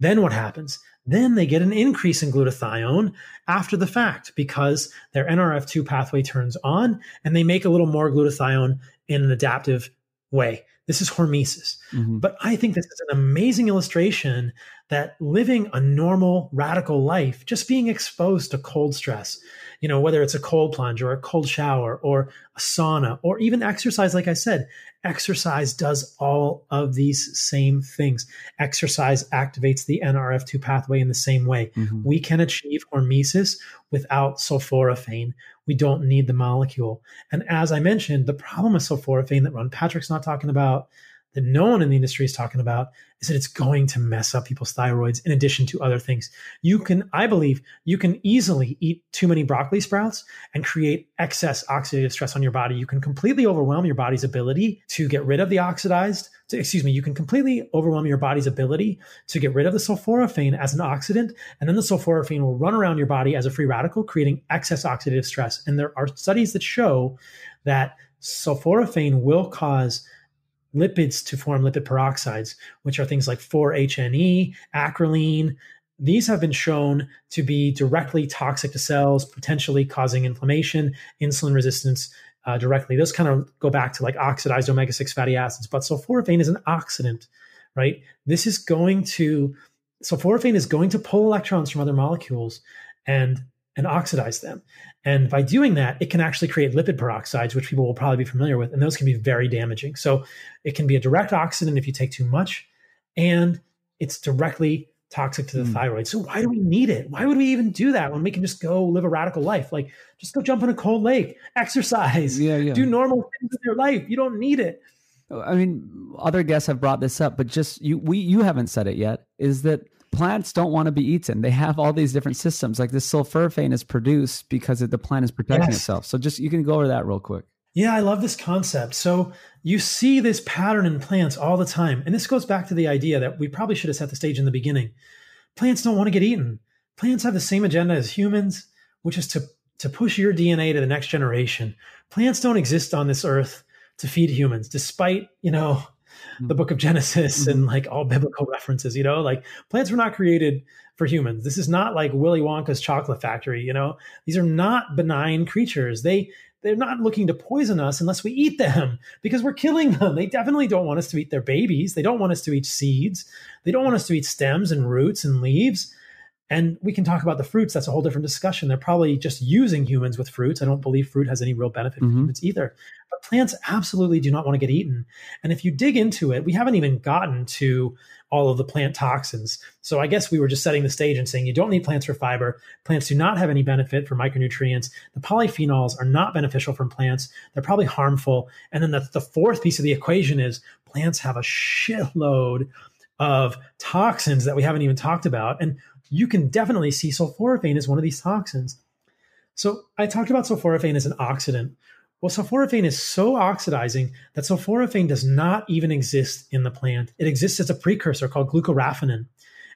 Then what happens? Then they get an increase in glutathione after the fact because their N R F two pathway turns on and they make a little more glutathione in an adaptive way. This is hormesis. Mm-hmm. But I think this is an amazing illustration that living a normal radical life, just being exposed to cold stress, you know, whether it's a cold plunge or a cold shower or a sauna or even exercise, like I said, exercise does all of these same things. Exercise activates the N R F two pathway in the same way. Mm-hmm. We can achieve hormesis without sulforaphane. We don't need the molecule. And as I mentioned, the problem with sulforaphane that Ron Patrick's not talking about, that no one in the industry is talking about, is that it's going to mess up people's thyroids in addition to other things. You can, I believe, you can easily eat too many broccoli sprouts and create excess oxidative stress on your body. You can completely overwhelm your body's ability to get rid of the oxidized, to, excuse me, you can completely overwhelm your body's ability to get rid of the sulforaphane as an oxidant, and then the sulforaphane will run around your body as a free radical, creating excess oxidative stress. And there are studies that show that sulforaphane will cause lipids to form lipid peroxides, which are things like four H N E, acrolein. These have been shown to be directly toxic to cells, potentially causing inflammation, insulin resistance uh, directly. Those kind of go back to like oxidized omega six fatty acids, but sulforaphane is an oxidant, right? This is going to, sulforaphane is going to pull electrons from other molecules and and oxidize them. And by doing that, it can actually create lipid peroxides, which people will probably be familiar with. And those can be very damaging. So it can be a direct oxidant if you take too much, and it's directly toxic to the mm. thyroid. So why do we need it? Why would we even do that when we can just go live a radical life? Like just go jump in a cold lake, exercise, yeah, yeah. do normal things in your life. You don't need it. I mean, other guests have brought this up, but just you, we, you haven't said it yet, is that plants don't want to be eaten. They have all these different systems. Like this sulforaphane is produced because the plant is protecting yes. itself. So just, you can go over that real quick. Yeah, I love this concept. So you see this pattern in plants all the time. And this goes back to the idea that we probably should have set the stage in the beginning. Plants don't want to get eaten. Plants have the same agenda as humans, which is to, to push your D N A to the next generation. Plants don't exist on this earth to feed humans, despite, you know, the book of Genesis and like all biblical references, you know, like plants were not created for humans. This is not like Willy Wonka's chocolate factory, you know, these are not benign creatures. They, they're not looking to poison us unless we eat them because we're killing them. They definitely don't want us to eat their babies. They don't want us to eat seeds. They don't want us to eat stems and roots and leaves. And we can talk about the fruits. That's a whole different discussion. They're probably just using humans with fruits. I don't believe fruit has any real benefit mm-hmm. for humans either. But plants absolutely do not want to get eaten. And if you dig into it, we haven't even gotten to all of the plant toxins. So I guess we were just setting the stage and saying you don't need plants for fiber. Plants do not have any benefit for micronutrients. The polyphenols are not beneficial from plants. They're probably harmful. And then the, the fourth piece of the equation is plants have a shitload of toxins that we haven't even talked about. And you can definitely see sulforaphane as one of these toxins. So I talked about sulforaphane as an oxidant. Well, sulforaphane is so oxidizing that sulforaphane does not even exist in the plant. It exists as a precursor called glucoraphanin.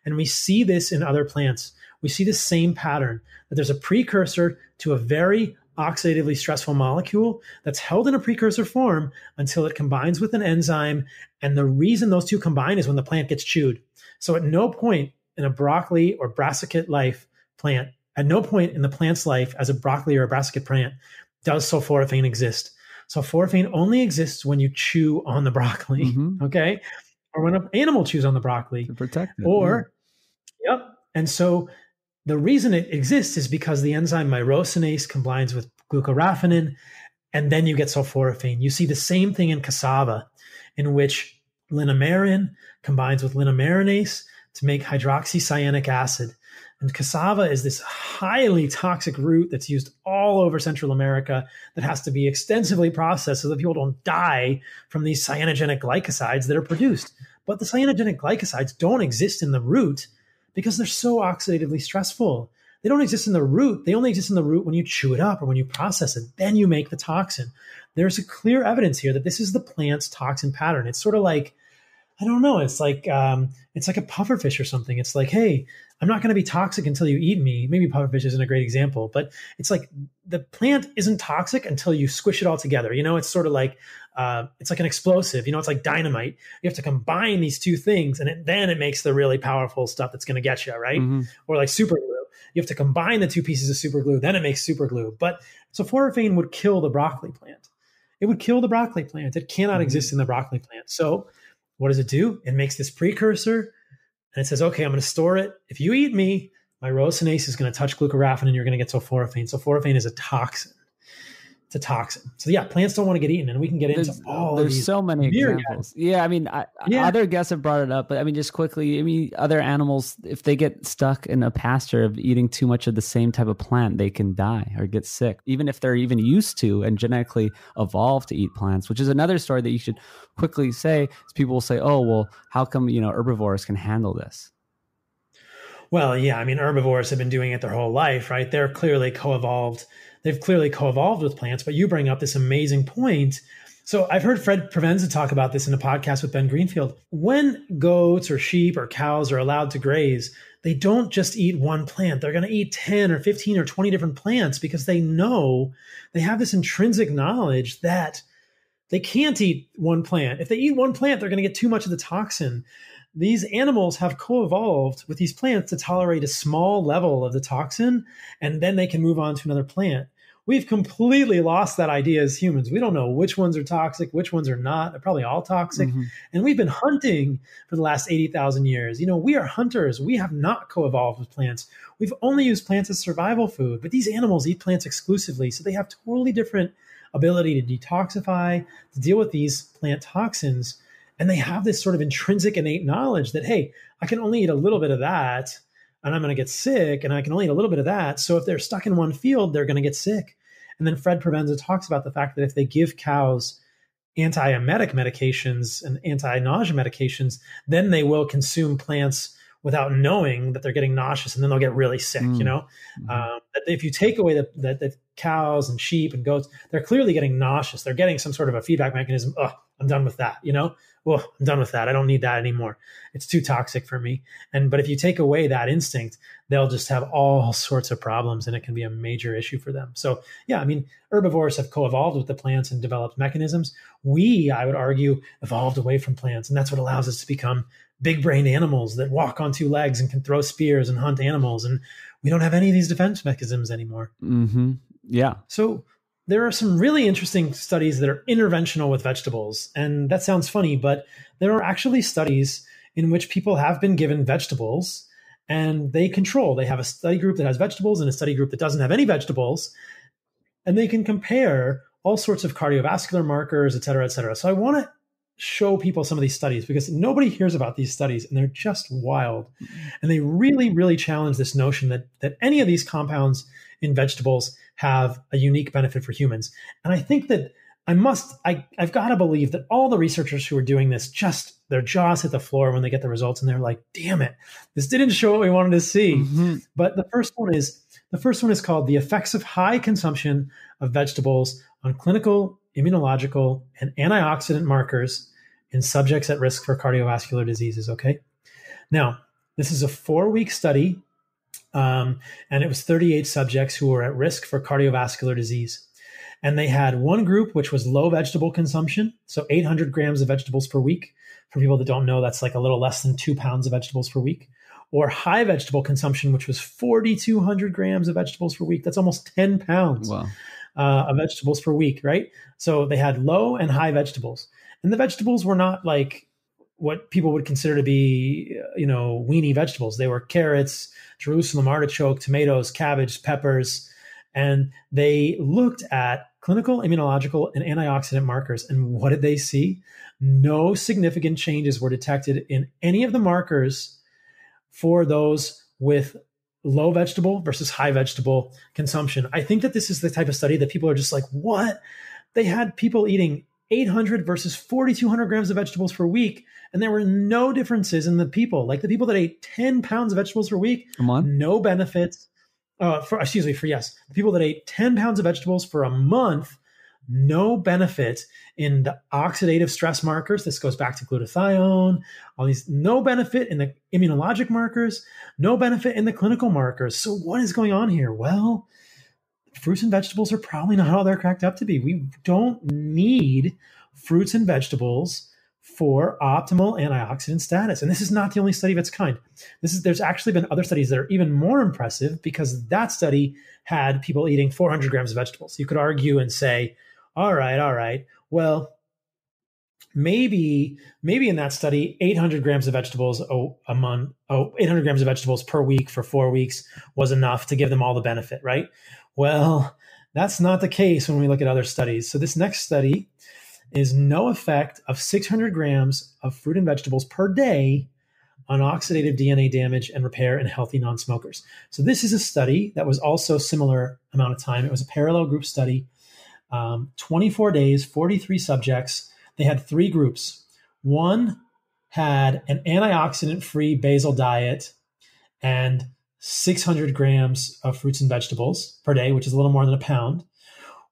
And we see this in other plants. We see the same pattern, that there's a precursor to a very oxidatively stressful molecule that's held in a precursor form until it combines with an enzyme. And the reason those two combine is when the plant gets chewed. So at no point in a broccoli or brassicate life plant, at no point in the plant's life as a broccoli or a brassicate plant does sulforaphane exist. Sulforaphane only exists when you chew on the broccoli, mm-hmm. okay? Or when an animal chews on the broccoli. To protect it. Or, yeah. yep. And so the reason it exists is because the enzyme myrosinase combines with glucoraphanin, and then you get sulforaphane. You see the same thing in cassava, in which linomerin combines with linomerinase to make hydroxycyanic acid. And cassava is this highly toxic root that's used all over Central America that has to be extensively processed so that people don't die from these cyanogenic glycosides that are produced. But the cyanogenic glycosides don't exist in the root because they're so oxidatively stressful. They don't exist in the root. They only exist in the root when you chew it up or when you process it. Then you make the toxin. There's a clear evidence here that this is the plant's toxin pattern. It's sort of like, I don't know. It's like um, it's like a pufferfish or something. It's like, hey, I'm not going to be toxic until you eat me. Maybe pufferfish isn't a great example, but it's like the plant isn't toxic until you squish it all together. You know, it's sort of like uh, it's like an explosive. You know, it's like dynamite. You have to combine these two things, and it, then it makes the really powerful stuff that's going to get you, right? Mm-hmm. Or like super glue. You have to combine the two pieces of super glue, then it makes super glue. But sulforaphane would kill the broccoli plant. It would kill the broccoli plant. It cannot mm-hmm. exist in the broccoli plant. So what does it do? It makes this precursor and it says, okay, I'm going to store it. If you eat me, my myrosinase is going to touch glucoraphanin and you're going to get sulforaphane. Sulforaphane is a toxin. It's a toxin. So yeah, plants don't want to get eaten, and we can get there's, into all there's of these so many examples. Guys. Yeah. I mean, I, yeah. other guests have brought it up, but I mean, just quickly, I mean, other animals, if they get stuck in a pasture of eating too much of the same type of plant, they can die or get sick, even if they're even used to and genetically evolved to eat plants, which is another story that you should quickly say, is people will say, oh, well, how come, you know, herbivores can handle this? Well, yeah, I mean, herbivores have been doing it their whole life, right? They're clearly co-evolved. They've clearly co-evolved with plants, but you bring up this amazing point. So I've heard Fred Provenza talk about this in a podcast with Ben Greenfield. When goats or sheep or cows are allowed to graze, they don't just eat one plant. They're going to eat ten or fifteen or twenty different plants because they know, they have this intrinsic knowledge that they can't eat one plant. If they eat one plant, they're going to get too much of the toxin. These animals have co-evolved with these plants to tolerate a small level of the toxin, and then they can move on to another plant. We've completely lost that idea as humans. We don't know which ones are toxic, which ones are not. They're probably all toxic. Mm-hmm. And we've been hunting for the last eighty thousand years. You know, we are hunters. We have not co-evolved with plants. We've only used plants as survival food, but these animals eat plants exclusively. So they have totally different ability to detoxify, to deal with these plant toxins. And they have this sort of intrinsic innate knowledge that, hey, I can only eat a little bit of that, and I'm going to get sick, and I can only eat a little bit of that. So if they're stuck in one field, they're going to get sick. And then Fred Provenza talks about the fact that if they give cows antiemetic medications and anti-nausea medications, then they will consume plants without knowing that they're getting nauseous, and then they'll get really sick. Mm. You know, mm-hmm. um, if you take away the, the, the cows and sheep and goats, they're clearly getting nauseous. They're getting some sort of a feedback mechanism. Oh, I'm done with that. You know, well, I'm done with that. I don't need that anymore. It's too toxic for me. And, but if you take away that instinct, they'll just have all sorts of problems, and it can be a major issue for them. So yeah, I mean, herbivores have co-evolved with the plants and developed mechanisms. We, I would argue, evolved away from plants, and that's what allows us to become big brain animals that walk on two legs and can throw spears and hunt animals. And we don't have any of these defense mechanisms anymore. Mm-hmm. Yeah. So there are some really interesting studies that are interventional with vegetables. And that sounds funny, but there are actually studies in which people have been given vegetables and they control. They have a study group that has vegetables and a study group that doesn't have any vegetables. And they can compare all sorts of cardiovascular markers, et cetera, et cetera. So I want to show people some of these studies, because nobody hears about these studies and they're just wild. And they really, really challenge this notion that that any of these compounds in vegetables have a unique benefit for humans. And I think that I must, I, I've got to believe that all the researchers who are doing this, just their jaws hit the floor when they get the results and they're like, damn it, this didn't show what we wanted to see. Mm-hmm. But the first one is, the first one is called The Effects of High Consumption of Vegetables on Clinical Immunological and Antioxidant Markers in Subjects at Risk for Cardiovascular Diseases. Okay. Now, this is a four week study, um, and it was thirty-eight subjects who were at risk for cardiovascular disease. And they had one group, which was low vegetable consumption. So eight hundred grams of vegetables per week. For people that don't know, that's like a little less than two pounds of vegetables per week. Or high vegetable consumption, which was forty-two hundred grams of vegetables per week. That's almost ten pounds. Wow. Uh, of vegetables per week, right? So they had low and high vegetables, and the vegetables were not like what people would consider to be, you know, weenie vegetables. They were carrots, Jerusalem artichoke, tomatoes, cabbage, peppers, and they looked at clinical, immunological, and antioxidant markers. And what did they see? No significant changes were detected in any of the markers for those with low vegetable versus high vegetable consumption. I think that this is the type of study that people are just like, what? They had people eating eight hundred versus forty-two hundred grams of vegetables per week, and there were no differences in the people. Like the people that ate ten pounds of vegetables per week, no benefits. Uh, for, excuse me, for yes, the people that ate ten pounds of vegetables for a month, no benefit in the oxidative stress markers. This goes back to glutathione, all these, no benefit in the immunologic markers, no benefit in the clinical markers. So what is going on here? Well, fruits and vegetables are probably not all they're cracked up to be. We don't need fruits and vegetables for optimal antioxidant status. And this is not the only study of its kind. This is, there's actually been other studies that are even more impressive, because that study had people eating four hundred grams of vegetables. You could argue and say, all right, all right. Well, maybe, maybe in that study, eight hundred grams of vegetables oh, a month, oh, eight hundred grams of vegetables per week for four weeks was enough to give them all the benefit, right? Well, that's not the case when we look at other studies. So this next study is no effect of six hundred grams of fruit and vegetables per day on oxidative D N A damage and repair in healthy non-smokers. So this is a study that was also similar amount of time. It was a parallel group study. Um, twenty-four days, forty-three subjects. They had three groups. One had an antioxidant-free basal diet and six hundred grams of fruits and vegetables per day, which is a little more than a pound.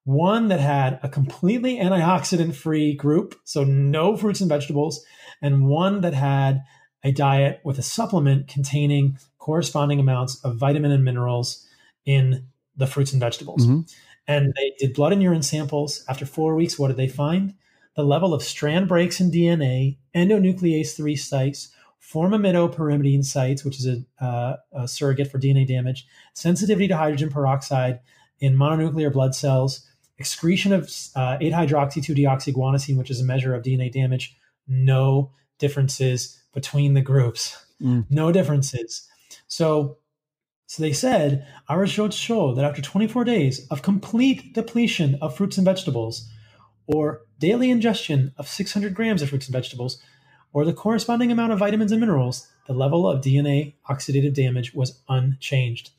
One that had a completely antioxidant-free group, so no fruits and vegetables, and one that had a diet with a supplement containing corresponding amounts of vitamin and minerals in the fruits and vegetables. Mm-hmm. And they did blood and urine samples. After four weeks, what did they find? The level of strand breaks in D N A, endonuclease three sites, formamidopyrimidine sites, which is a, uh, a surrogate for D N A damage, sensitivity to hydrogen peroxide in mononuclear blood cells, excretion of uh, eight hydroxy two deoxyguanosine, which is a measure of D N A damage. No differences between the groups. Mm. No differences. So, so they said, our results show that after twenty-four days of complete depletion of fruits and vegetables, or daily ingestion of six hundred grams of fruits and vegetables, or the corresponding amount of vitamins and minerals, the level of D N A oxidative damage was unchanged.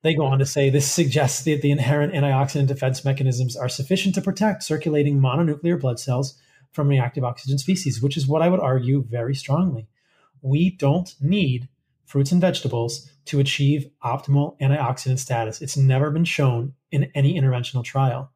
They go on to say this suggests that the inherent antioxidant defense mechanisms are sufficient to protect circulating mononuclear blood cells from reactive oxygen species, which is what I would argue very strongly. We don't need fruits and vegetables to achieve optimal antioxidant status. It's never been shown in any interventional trial.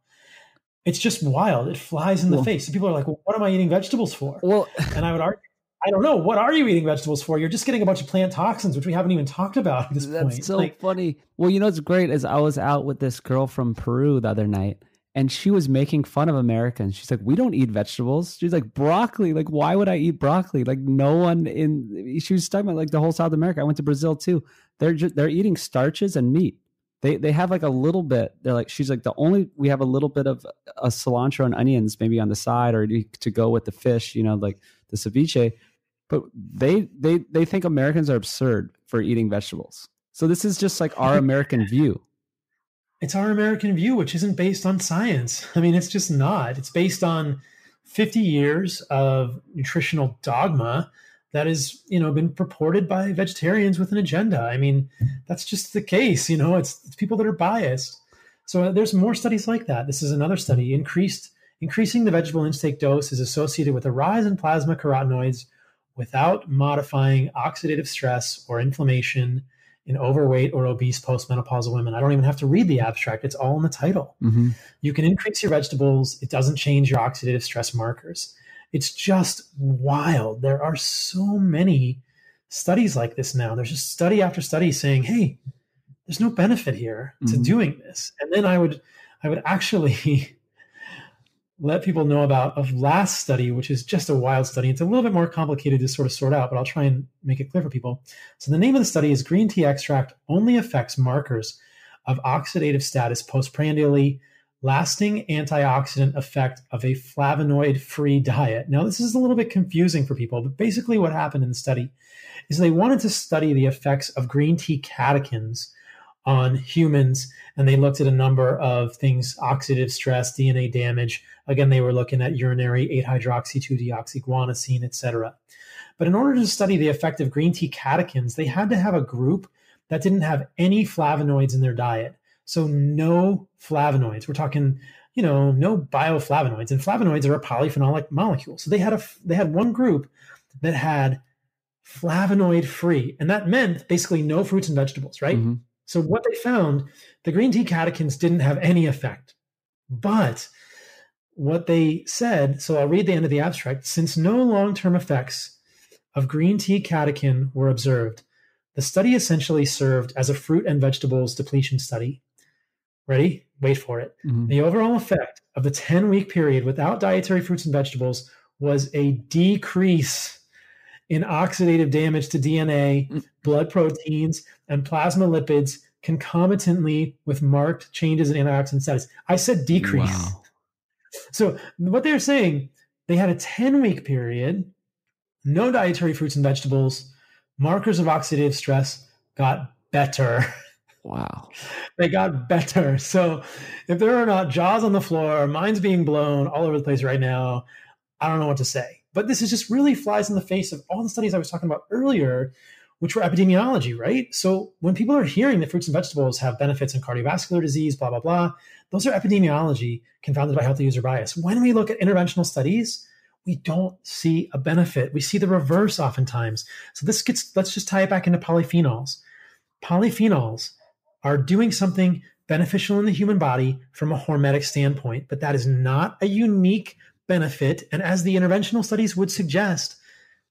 It's just wild. It flies in the well, face. So people are like, well, what am I eating vegetables for? Well, and I would argue, I don't know. What are you eating vegetables for? You're just getting a bunch of plant toxins, which we haven't even talked about at this that's point. That's so like, funny. Well, you know, what's great is I was out with this girl from Peru the other night, and she was making fun of Americans. She's like, we don't eat vegetables. She's like, broccoli. Like, why would I eat broccoli? Like, no one in, she was talking about like the whole South America. I went to Brazil too. They're just, they're eating starches and meat. They they have like a little bit. They're like, she's like, the only, we have a little bit of a cilantro and onions maybe on the side or to go with the fish, you know, like the ceviche. But they they they think Americans are absurd for eating vegetables. So this is just like our American view. It's our American view, which isn't based on science. I mean, it's just not. It's based on fifty years of nutritional dogma that has, you know, been purported by vegetarians with an agenda. I mean, that's just the case. You know, it's, it's people that are biased. So there's more studies like that. This is another study. Increased, increasing the vegetable intake dose is associated with a rise in plasma carotenoids without modifying oxidative stress or inflammation in overweight or obese postmenopausal women. I don't even have to read the abstract. It's all in the title. Mm-hmm. You can increase your vegetables. It doesn't change your oxidative stress markers. It's just wild. There are so many studies like this now. There's just study after study saying, hey, there's no benefit here to mm-hmm. doing this. And then I would, I would actually let people know about a last study, which is just a wild study. It's a little bit more complicated to sort of sort out, but I'll try and make it clear for people. So the name of the study is Green Tea Extract Only Affects Markers of Oxidative Status Postprandially, Lasting Antioxidant Effect of a Flavonoid-Free Diet. Now, this is a little bit confusing for people, but basically what happened in the study is they wanted to study the effects of green tea catechins on humans, and they looked at a number of things: oxidative stress, D N A damage. Again, they were looking at urinary eight hydroxy two deoxyguanosine, et cetera. But in order to study the effect of green tea catechins, they had to have a group that didn't have any flavonoids in their diet. So no flavonoids. We're talking, you know, no bioflavonoids. And flavonoids are a polyphenolic molecule. So they had a they had one group that had flavonoid-free, and that meant basically no fruits and vegetables, right? Mm-hmm. So what they found, the green tea catechins didn't have any effect. But what they said, so I'll read the end of the abstract, since no long-term effects of green tea catechin were observed, the study essentially served as a fruit and vegetables depletion study. Ready? Wait for it. Mm-hmm. The overall effect of the ten-week period without dietary fruits and vegetables was a decrease in oxidative damage to D N A, blood proteins, and plasma lipids concomitantly with marked changes in antioxidant status. I said decrease. Wow. So what they're saying, they had a ten-week period, no dietary fruits and vegetables, markers of oxidative stress got better. Wow. They got better. So if there are not jaws on the floor, minds being blown all over the place right now, I don't know what to say. But this is just really flies in the face of all the studies I was talking about earlier, which were epidemiology, right? So when people are hearing that fruits and vegetables have benefits in cardiovascular disease, blah, blah, blah, those are epidemiology confounded by healthy user bias. When we look at interventional studies, we don't see a benefit. We see the reverse oftentimes. So this gets, let's just tie it back into polyphenols. Polyphenols are doing something beneficial in the human body from a hormetic standpoint, but that is not a unique benefit. And as the interventional studies would suggest,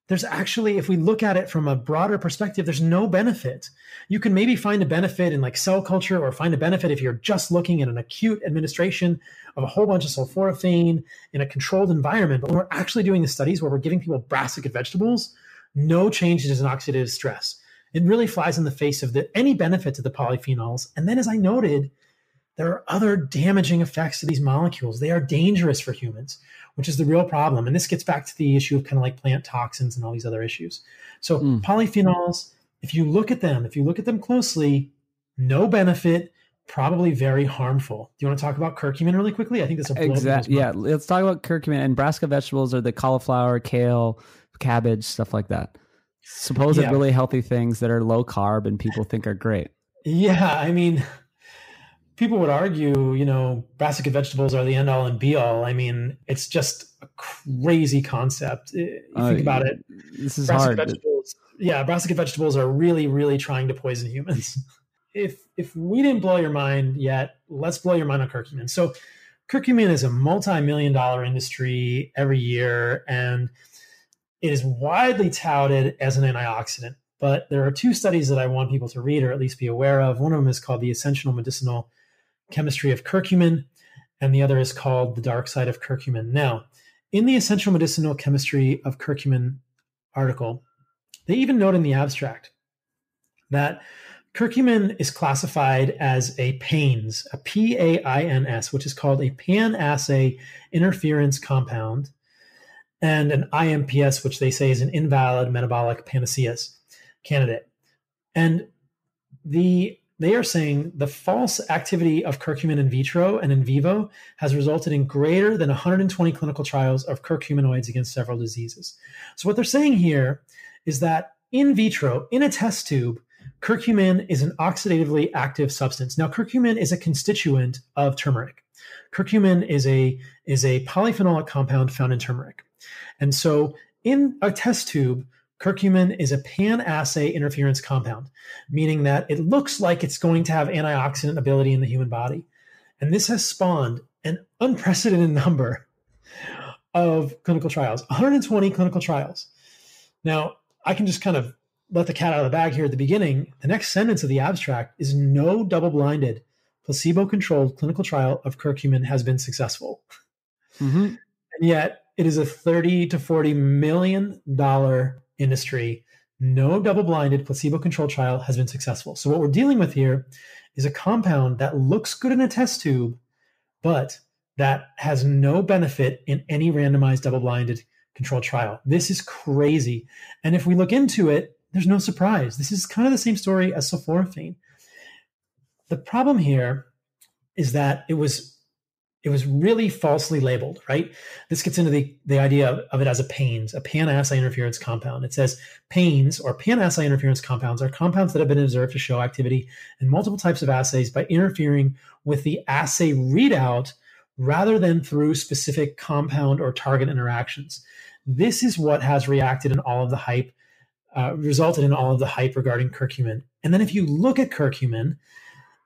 there's actually, if we look at it from a broader perspective, there's no benefit. You can maybe find a benefit in like cell culture, or find a benefit if you're just looking at an acute administration of a whole bunch of sulforaphane in a controlled environment. But when we're actually doing the studies where we're giving people brassica vegetables, no changes in oxidative stress. It really flies in the face of the, any benefit to the polyphenols. And then, as I noted, there are other damaging effects to these molecules. They are dangerous for humans, which is the real problem. And this gets back to the issue of kind of like plant toxins and all these other issues. So mm. polyphenols, if you look at them, if you look at them closely, no benefit, probably very harmful. Do you want to talk about curcumin really quickly? I think that's a blow exactly. Yeah, let's talk about curcumin. And brassica vegetables are the cauliflower, kale, cabbage, stuff like that. Supposed yeah. really healthy things that are low carb and people think are great. Yeah, I mean... people would argue, you know, brassica vegetables are the end all and be all. I mean, it's just a crazy concept. You uh, think about it. This is brassica hard. Vegetables, yeah, brassica vegetables are really, really trying to poison humans. If if we didn't blow your mind yet, let's blow your mind on curcumin. So curcumin is a multi-million dollar industry every year, and it is widely touted as an antioxidant. But there are two studies that I want people to read or at least be aware of. One of them is called The Essential Medicinal Chemistry of Curcumin, and the other is called The Dark Side of Curcumin. Now, in the Essential Medicinal Chemistry of Curcumin article, they even note in the abstract that curcumin is classified as a PAINS, a P A I N S, which is called a pan-assay interference compound, and an I M P S, which they say is an invalid metabolic panaceas candidate. And the they are saying the false activity of curcumin in vitro and in vivo has resulted in greater than one hundred twenty clinical trials of curcuminoids against several diseases. So what they're saying here is that in vitro, in a test tube, curcumin is an oxidatively active substance. Now, curcumin is a constituent of turmeric. Curcumin is a, is a polyphenolic compound found in turmeric. And so in a test tube, curcumin is a pan-assay interference compound, meaning that it looks like it's going to have antioxidant ability in the human body. And this has spawned an unprecedented number of clinical trials, one hundred twenty clinical trials. Now, I can just kind of let the cat out of the bag here at the beginning. The next sentence of the abstract is no double-blinded, placebo-controlled clinical trial of curcumin has been successful. Mm-hmm. And yet it is a thirty to forty million dollars industry. No double-blinded, placebo-controlled trial has been successful. So what we're dealing with here is a compound that looks good in a test tube, but that has no benefit in any randomized double-blinded controlled trial. This is crazy. And if we look into it, there's no surprise. This is kind of the same story as sulforaphane. The problem here is that it was it was really falsely labeled, right? This gets into the, the idea of, of it as a PAINS, a pan-assay interference compound. It says PAINS or pan-assay interference compounds are compounds that have been observed to show activity in multiple types of assays by interfering with the assay readout rather than through specific compound or target interactions. This is what has reacted in all of the hype, uh, resulted in all of the hype regarding curcumin. And then if you look at curcumin,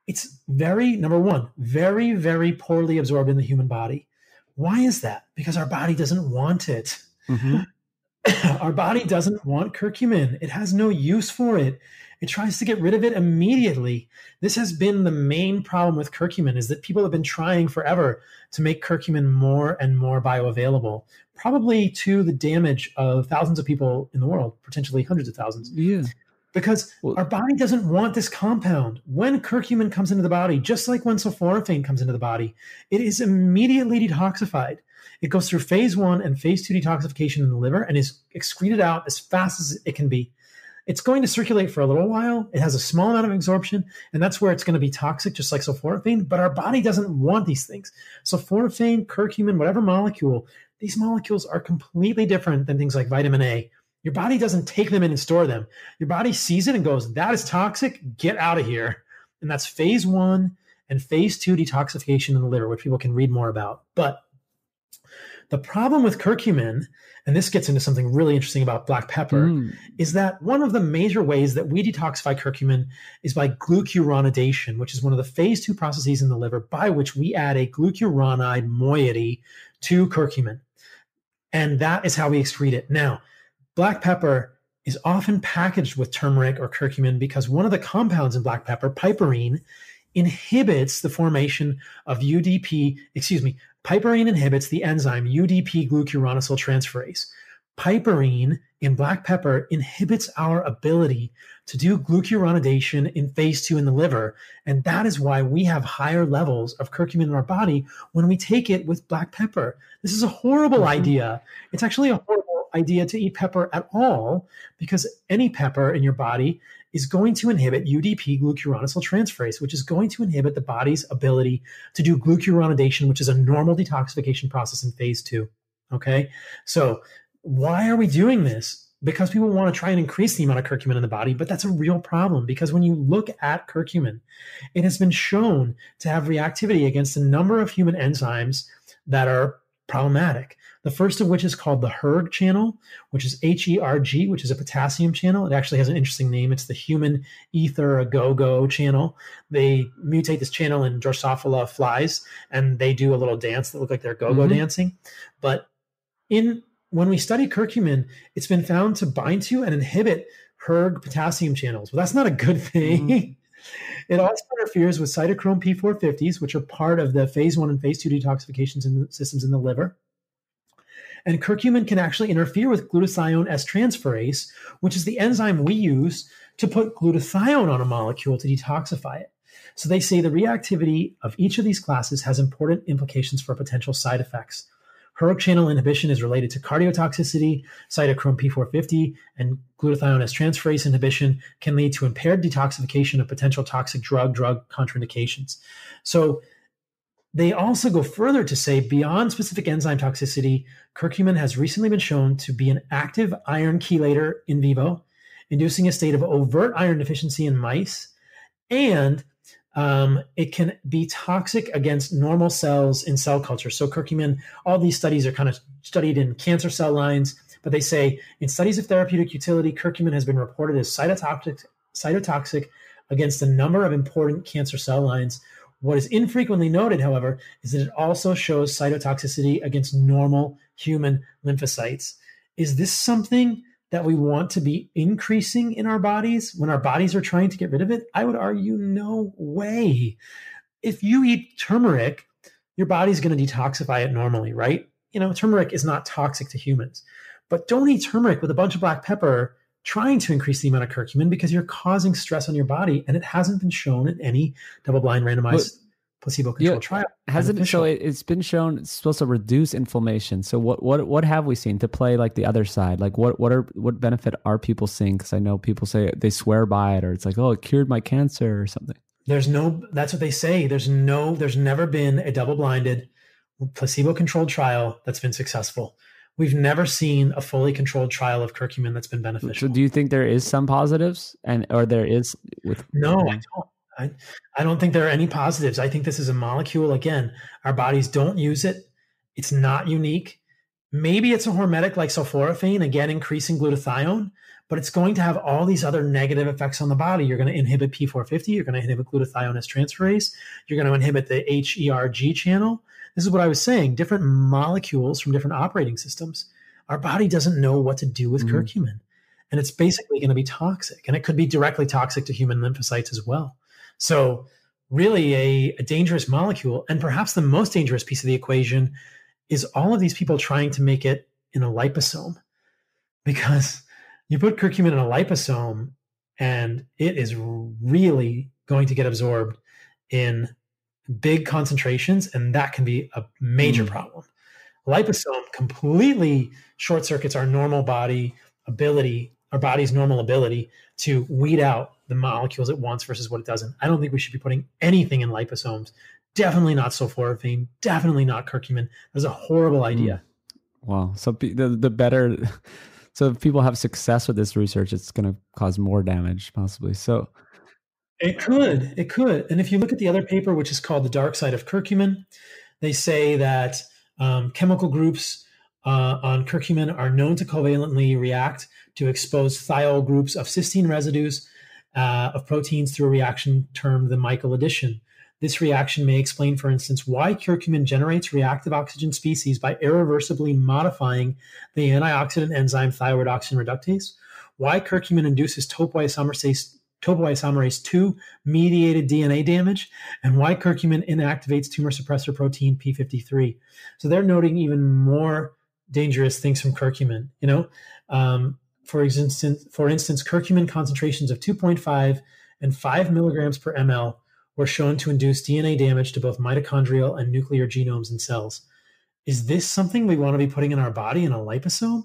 it's very, number one, very, very poorly absorbed in the human body. Why is that? Because our body doesn't want it. Mm-hmm. Our body doesn't want curcumin. It has no use for it. It tries to get rid of it immediately. This has been the main problem with curcumin, is that people have been trying forever to make curcumin more and more bioavailable, probably to the damage of thousands of people in the world, potentially hundreds of thousands. Yeah. Because well, our body doesn't want this compound. When curcumin comes into the body, just like when sulforaphane comes into the body, it is immediately detoxified. It goes through phase one and phase two detoxification in the liver and is excreted out as fast as it can be. It's going to circulate for a little while. It has a small amount of absorption, and that's where it's going to be toxic, just like sulforaphane. But our body doesn't want these things. Sulforaphane, curcumin, whatever molecule, these molecules are completely different than things like vitamin A. Your body doesn't take them in and store them. Your body sees it and goes, that is toxic. Get out of here. And that's phase one and phase two detoxification in the liver, which people can read more about. But the problem with curcumin, and this gets into something really interesting about black pepper, mm. is that one of the major ways that we detoxify curcumin is by glucuronidation, which is one of the phase two processes in the liver by which we add a glucuronide moiety to curcumin. And that is how we excrete it. Now, black pepper is often packaged with turmeric or curcumin because one of the compounds in black pepper, piperine, inhibits the formation of U D P, excuse me, piperine inhibits the enzyme U D P glucuronosyltransferase. Piperine in black pepper inhibits our ability to do glucuronidation in phase two in the liver. And that is why we have higher levels of curcumin in our body when we take it with black pepper. This is a horrible mm-hmm. idea. It's actually a horrible idea to eat pepper at all, because any pepper in your body is going to inhibit U D P glucuronosyltransferase, which is going to inhibit the body's ability to do glucuronidation, which is a normal detoxification process in phase two. Okay. So why are we doing this? Because people want to try and increase the amount of curcumin in the body, but that's a real problem because when you look at curcumin, it has been shown to have reactivity against a number of human enzymes that are problematic. The first of which is called the HERG channel, which is H E R G, which is a potassium channel. It actually has an interesting name. It's the human Ether-a-go-go channel. They mutate this channel in Drosophila flies, and they do a little dance that look like they're go-go mm-hmm. dancing. But in when we study curcumin, it's been found to bind to and inhibit HERG potassium channels. Well, that's not a good thing. Mm-hmm. It also interferes with cytochrome P four fifties, which are part of the phase one and phase two detoxifications in the systems in the liver. And curcumin can actually interfere with glutathione S-transferase, which is the enzyme we use to put glutathione on a molecule to detoxify it. So they say the reactivity of each of these classes has important implications for potential side effects. HERG channel inhibition is related to cardiotoxicity, cytochrome P four fifty, and glutathione S-transferase inhibition can lead to impaired detoxification of potential toxic drug-drug contraindications. So they also go further to say beyond specific enzyme toxicity, curcumin has recently been shown to be an active iron chelator in vivo, inducing a state of overt iron deficiency in mice, and Um, it can be toxic against normal cells in cell culture. So curcumin, all these studies are kind of studied in cancer cell lines, but they say in studies of therapeutic utility, curcumin has been reported as cytotoxic, cytotoxic against a number of important cancer cell lines. What is infrequently noted, however, is that it also shows cytotoxicity against normal human lymphocytes. Is this something that we want to be increasing in our bodies when our bodies are trying to get rid of it? I would argue no way. If you eat turmeric, your body's going to detoxify it normally, right? You know, turmeric is not toxic to humans. But don't eat turmeric with a bunch of black pepper trying to increase the amount of curcumin because you're causing stress on your body, and it hasn't been shown in any double-blind randomized but- placebo-controlled yeah, trial. Hasn't it shown, it's been shown it's supposed to reduce inflammation. So what what what have we seen to play like the other side? Like what what are what benefit are people seeing? Because I know people say they swear by it, or it's like, oh, it cured my cancer or something. There's no that's what they say. There's no there's never been a double-blinded placebo-controlled trial that's been successful. We've never seen a fully controlled trial of curcumin that's been beneficial. So do you think there is some positives and or there is with No, I don't. I, I don't think there are any positives. I think this is a molecule. Again, our bodies don't use it. It's not unique. Maybe it's a hormetic like sulforaphane, again, increasing glutathione, but it's going to have all these other negative effects on the body. You're going to inhibit P four fifty. You're going to inhibit glutathione S-transferase. You're going to inhibit the HERG channel. This is what I was saying. Different molecules from different operating systems. Our body doesn't know what to do with mm. curcumin, and it's basically going to be toxic, and it could be directly toxic to human lymphocytes as well. So really a, a dangerous molecule, and perhaps the most dangerous piece of the equation is all of these people trying to make it in a liposome, because you put curcumin in a liposome and it is really going to get absorbed in big concentrations, and that can be a major mm. problem. Liposome completely short circuits our normal body ability, our body's normal ability to weed out the molecules it wants versus what it doesn't. I don't think we should be putting anything in liposomes. Definitely not sulforaphane. Definitely not curcumin. That's a horrible idea. Wow. So the the better, so if people have success with this research, it's going to cause more damage possibly. So it could, it could. And if you look at the other paper, which is called The Dark Side of Curcumin, they say that um, chemical groups Uh, on curcumin are known to covalently react to expose thiol groups of cysteine residues uh, of proteins through a reaction termed the Michael addition. This reaction may explain, for instance, why curcumin generates reactive oxygen species by irreversibly modifying the antioxidant enzyme thyroid oxygen reductase, why curcumin induces topoisomerase topoisomerase two mediated D N A damage, and why curcumin inactivates tumor suppressor protein P fifty-three. So they're noting even more dangerous things from curcumin. You know, um, for instance, for instance, curcumin concentrations of two point five and five milligrams per ml were shown to induce D N A damage to both mitochondrial and nuclear genomes in cells. Is this something we want to be putting in our body in a liposome?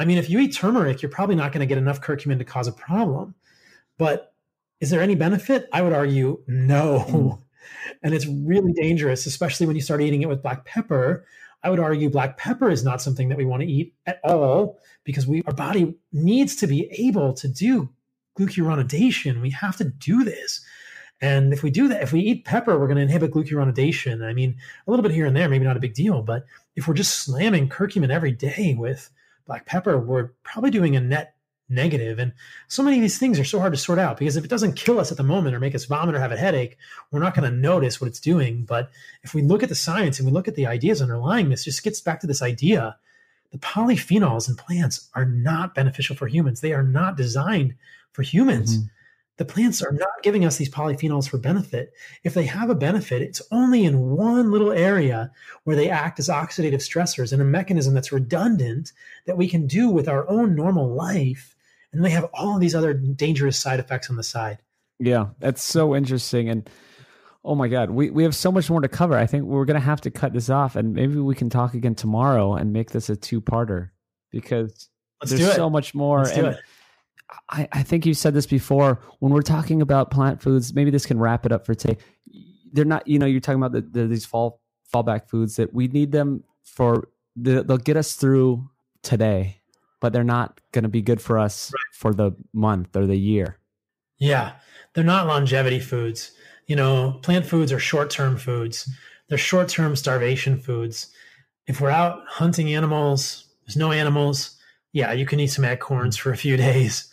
I mean, if you eat turmeric, you're probably not going to get enough curcumin to cause a problem. But is there any benefit? I would argue no. Mm. And it's really dangerous, especially when you start eating it with black pepper. I would argue black pepper is not something that we want to eat at all, because we our body needs to be able to do glucuronidation. We have to do this. And if we do that, if we eat pepper, we're going to inhibit glucuronidation. I mean, a little bit here and there, maybe not a big deal, but if we're just slamming curcumin every day with black pepper, we're probably doing a net negative. And so many of these things are so hard to sort out, because if it doesn't kill us at the moment or make us vomit or have a headache, we're not going to notice what it's doing. But if we look at the science and we look at the ideas underlying this, just gets back to this idea: the polyphenols in plants are not beneficial for humans. They are not designed for humans. Mm-hmm. The plants are not giving us these polyphenols for benefit. If they have a benefit, it's only in one little area where they act as oxidative stressors in a mechanism that's redundant that we can do with our own normal life. And they have all of these other dangerous side effects on the side. Yeah, that's so interesting. And oh my God, we, we have so much more to cover. I think we're going to have to cut this off, and maybe we can talk again tomorrow and make this a two-parter, because Let's there's so much more. Let's do and, it. I, I think you said this before when we're talking about plant foods. Maybe this can wrap it up for today. They're not, you know, you're talking about the, the, these fall fallback foods that we need them for. The, they'll get us through today, but they're not going to be good for us right. for the month or the year. Yeah, they're not longevity foods. You know, plant foods are short-term foods. They're short-term starvation foods. If we're out hunting animals, there's no animals. Yeah, you can eat some acorns for a few days,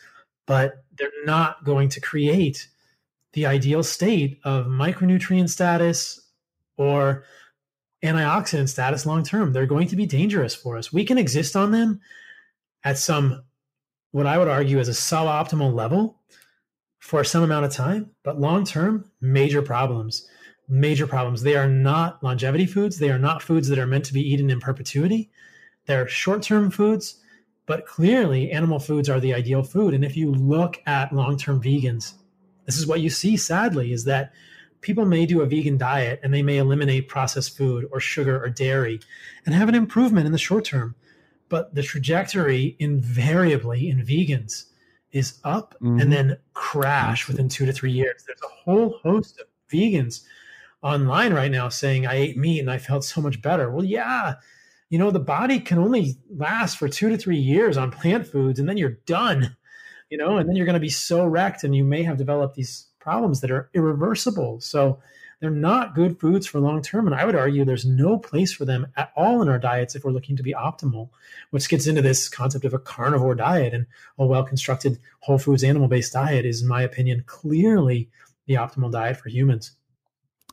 but they're not going to create the ideal state of micronutrient status or antioxidant status long-term. They're going to be dangerous for us. We can exist on them at some, what I would argue is a suboptimal level for some amount of time, but long-term, major problems, major problems. They are not longevity foods. They are not foods that are meant to be eaten in perpetuity. They're short-term foods. But clearly, animal foods are the ideal food. And if you look at long-term vegans, this is what you see, sadly, is that people may do a vegan diet and they may eliminate processed food or sugar or dairy and have an improvement in the short term. But the trajectory invariably in vegans is up mm-hmm. and then crash within two to three years. There's a whole host of vegans online right now saying, I ate meat and I felt so much better. Well, yeah. You know, the body can only last for two to three years on plant foods, and then you're done, you know, and then you're going to be so wrecked, and you may have developed these problems that are irreversible. So they're not good foods for long term. And I would argue there's no place for them at all in our diets if we're looking to be optimal, which gets into this concept of a carnivore diet. And a well-constructed whole foods animal-based diet is, in my opinion, clearly the optimal diet for humans.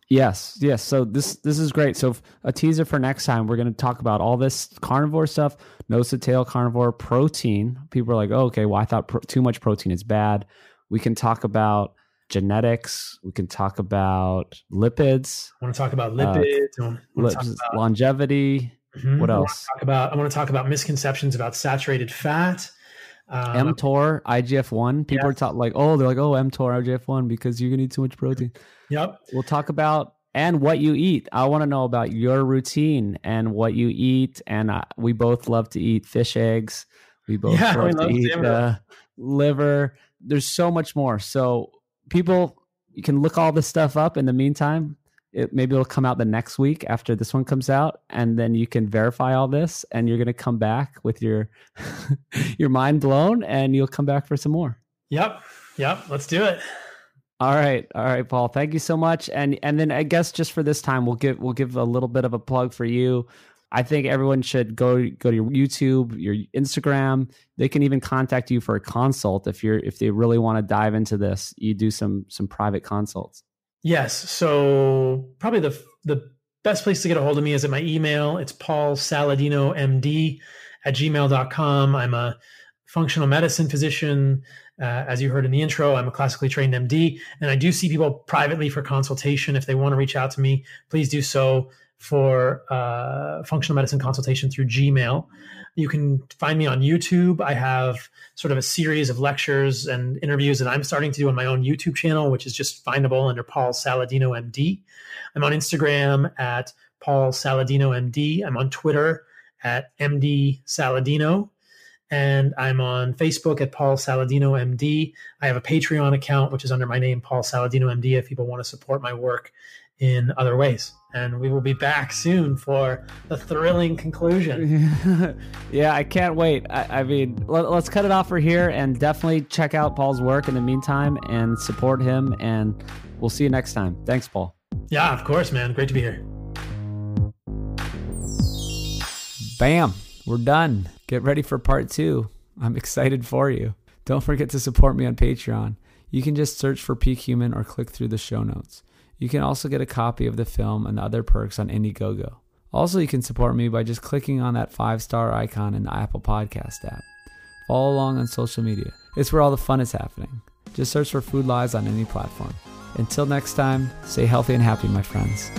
Yes. Yes. So this, this is great. So a teaser for next time, we're going to talk about all this carnivore stuff, nose-to-tail carnivore, protein. People are like, oh, okay, well, I thought pro- too much protein is bad. We can talk about genetics. We can talk about lipids. I want to talk about lipids. Uh, lips, talk about- longevity. Mm-hmm. What else? I want, to talk about, I want to talk about misconceptions about saturated fat. Um, mTOR, I G F one. People yeah. are talking like, oh, they're like, oh, mTOR, I G F one, because you're gonna eat too much protein. Yep. We'll talk about and what you eat. I want to know about your routine and what you eat. And uh, we both love to eat fish eggs. We both yeah, love we to love eat uh, liver. There's so much more. So people, you can look all this stuff up. In the meantime, it, maybe it'll come out the next week after this one comes out, and then you can verify all this, and you're going to come back with your your mind blown, and you'll come back for some more. Yep. Yep. Let's do it. All right. All right, Paul, thank you so much. And, and then I guess just for this time, we'll give, we'll give a little bit of a plug for you. I think everyone should go, go to your YouTube, your Instagram. They can even contact you for a consult. If you're, if they really want to dive into this, you do some, some private consults. Yes. So probably the the best place to get a hold of me is at my email. It's paul saladino m d at gmail dot com. I'm a functional medicine physician. Uh, as you heard in the intro, I'm a classically trained M D, and I do see people privately for consultation. If they want to reach out to me, please do so for uh, functional medicine consultation through Gmail. You can find me on YouTube. I have sort of a series of lectures and interviews that I'm starting to do on my own YouTube channel, which is just findable under Paul Saladino M D. I'm on Instagram at Paul Saladino M D. I'm on Twitter at M D Saladino. And I'm on Facebook at Paul Saladino M D. I have a Patreon account, which is under my name, Paul Saladino M D, if people want to support my work in other ways. And we will be back soon for the thrilling conclusion. Yeah, I can't wait. I, I mean, let, let's cut it off for here, and definitely check out Paul's work in the meantime and support him. And We'll see you next time. Thanks, Paul. Yeah, of course, man. Great to be here. Bam. We're done. Get ready for part two. I'm excited for you. Don't forget to support me on Patreon. You can just search for Peak Human or click through the show notes. You can also get a copy of the film and other perks on Indiegogo. Also, you can support me by just clicking on that five-star icon in the Apple Podcast app. Follow along on social media. It's where all the fun is happening. Just search for Food Lies on any platform. Until next time, stay healthy and happy, my friends.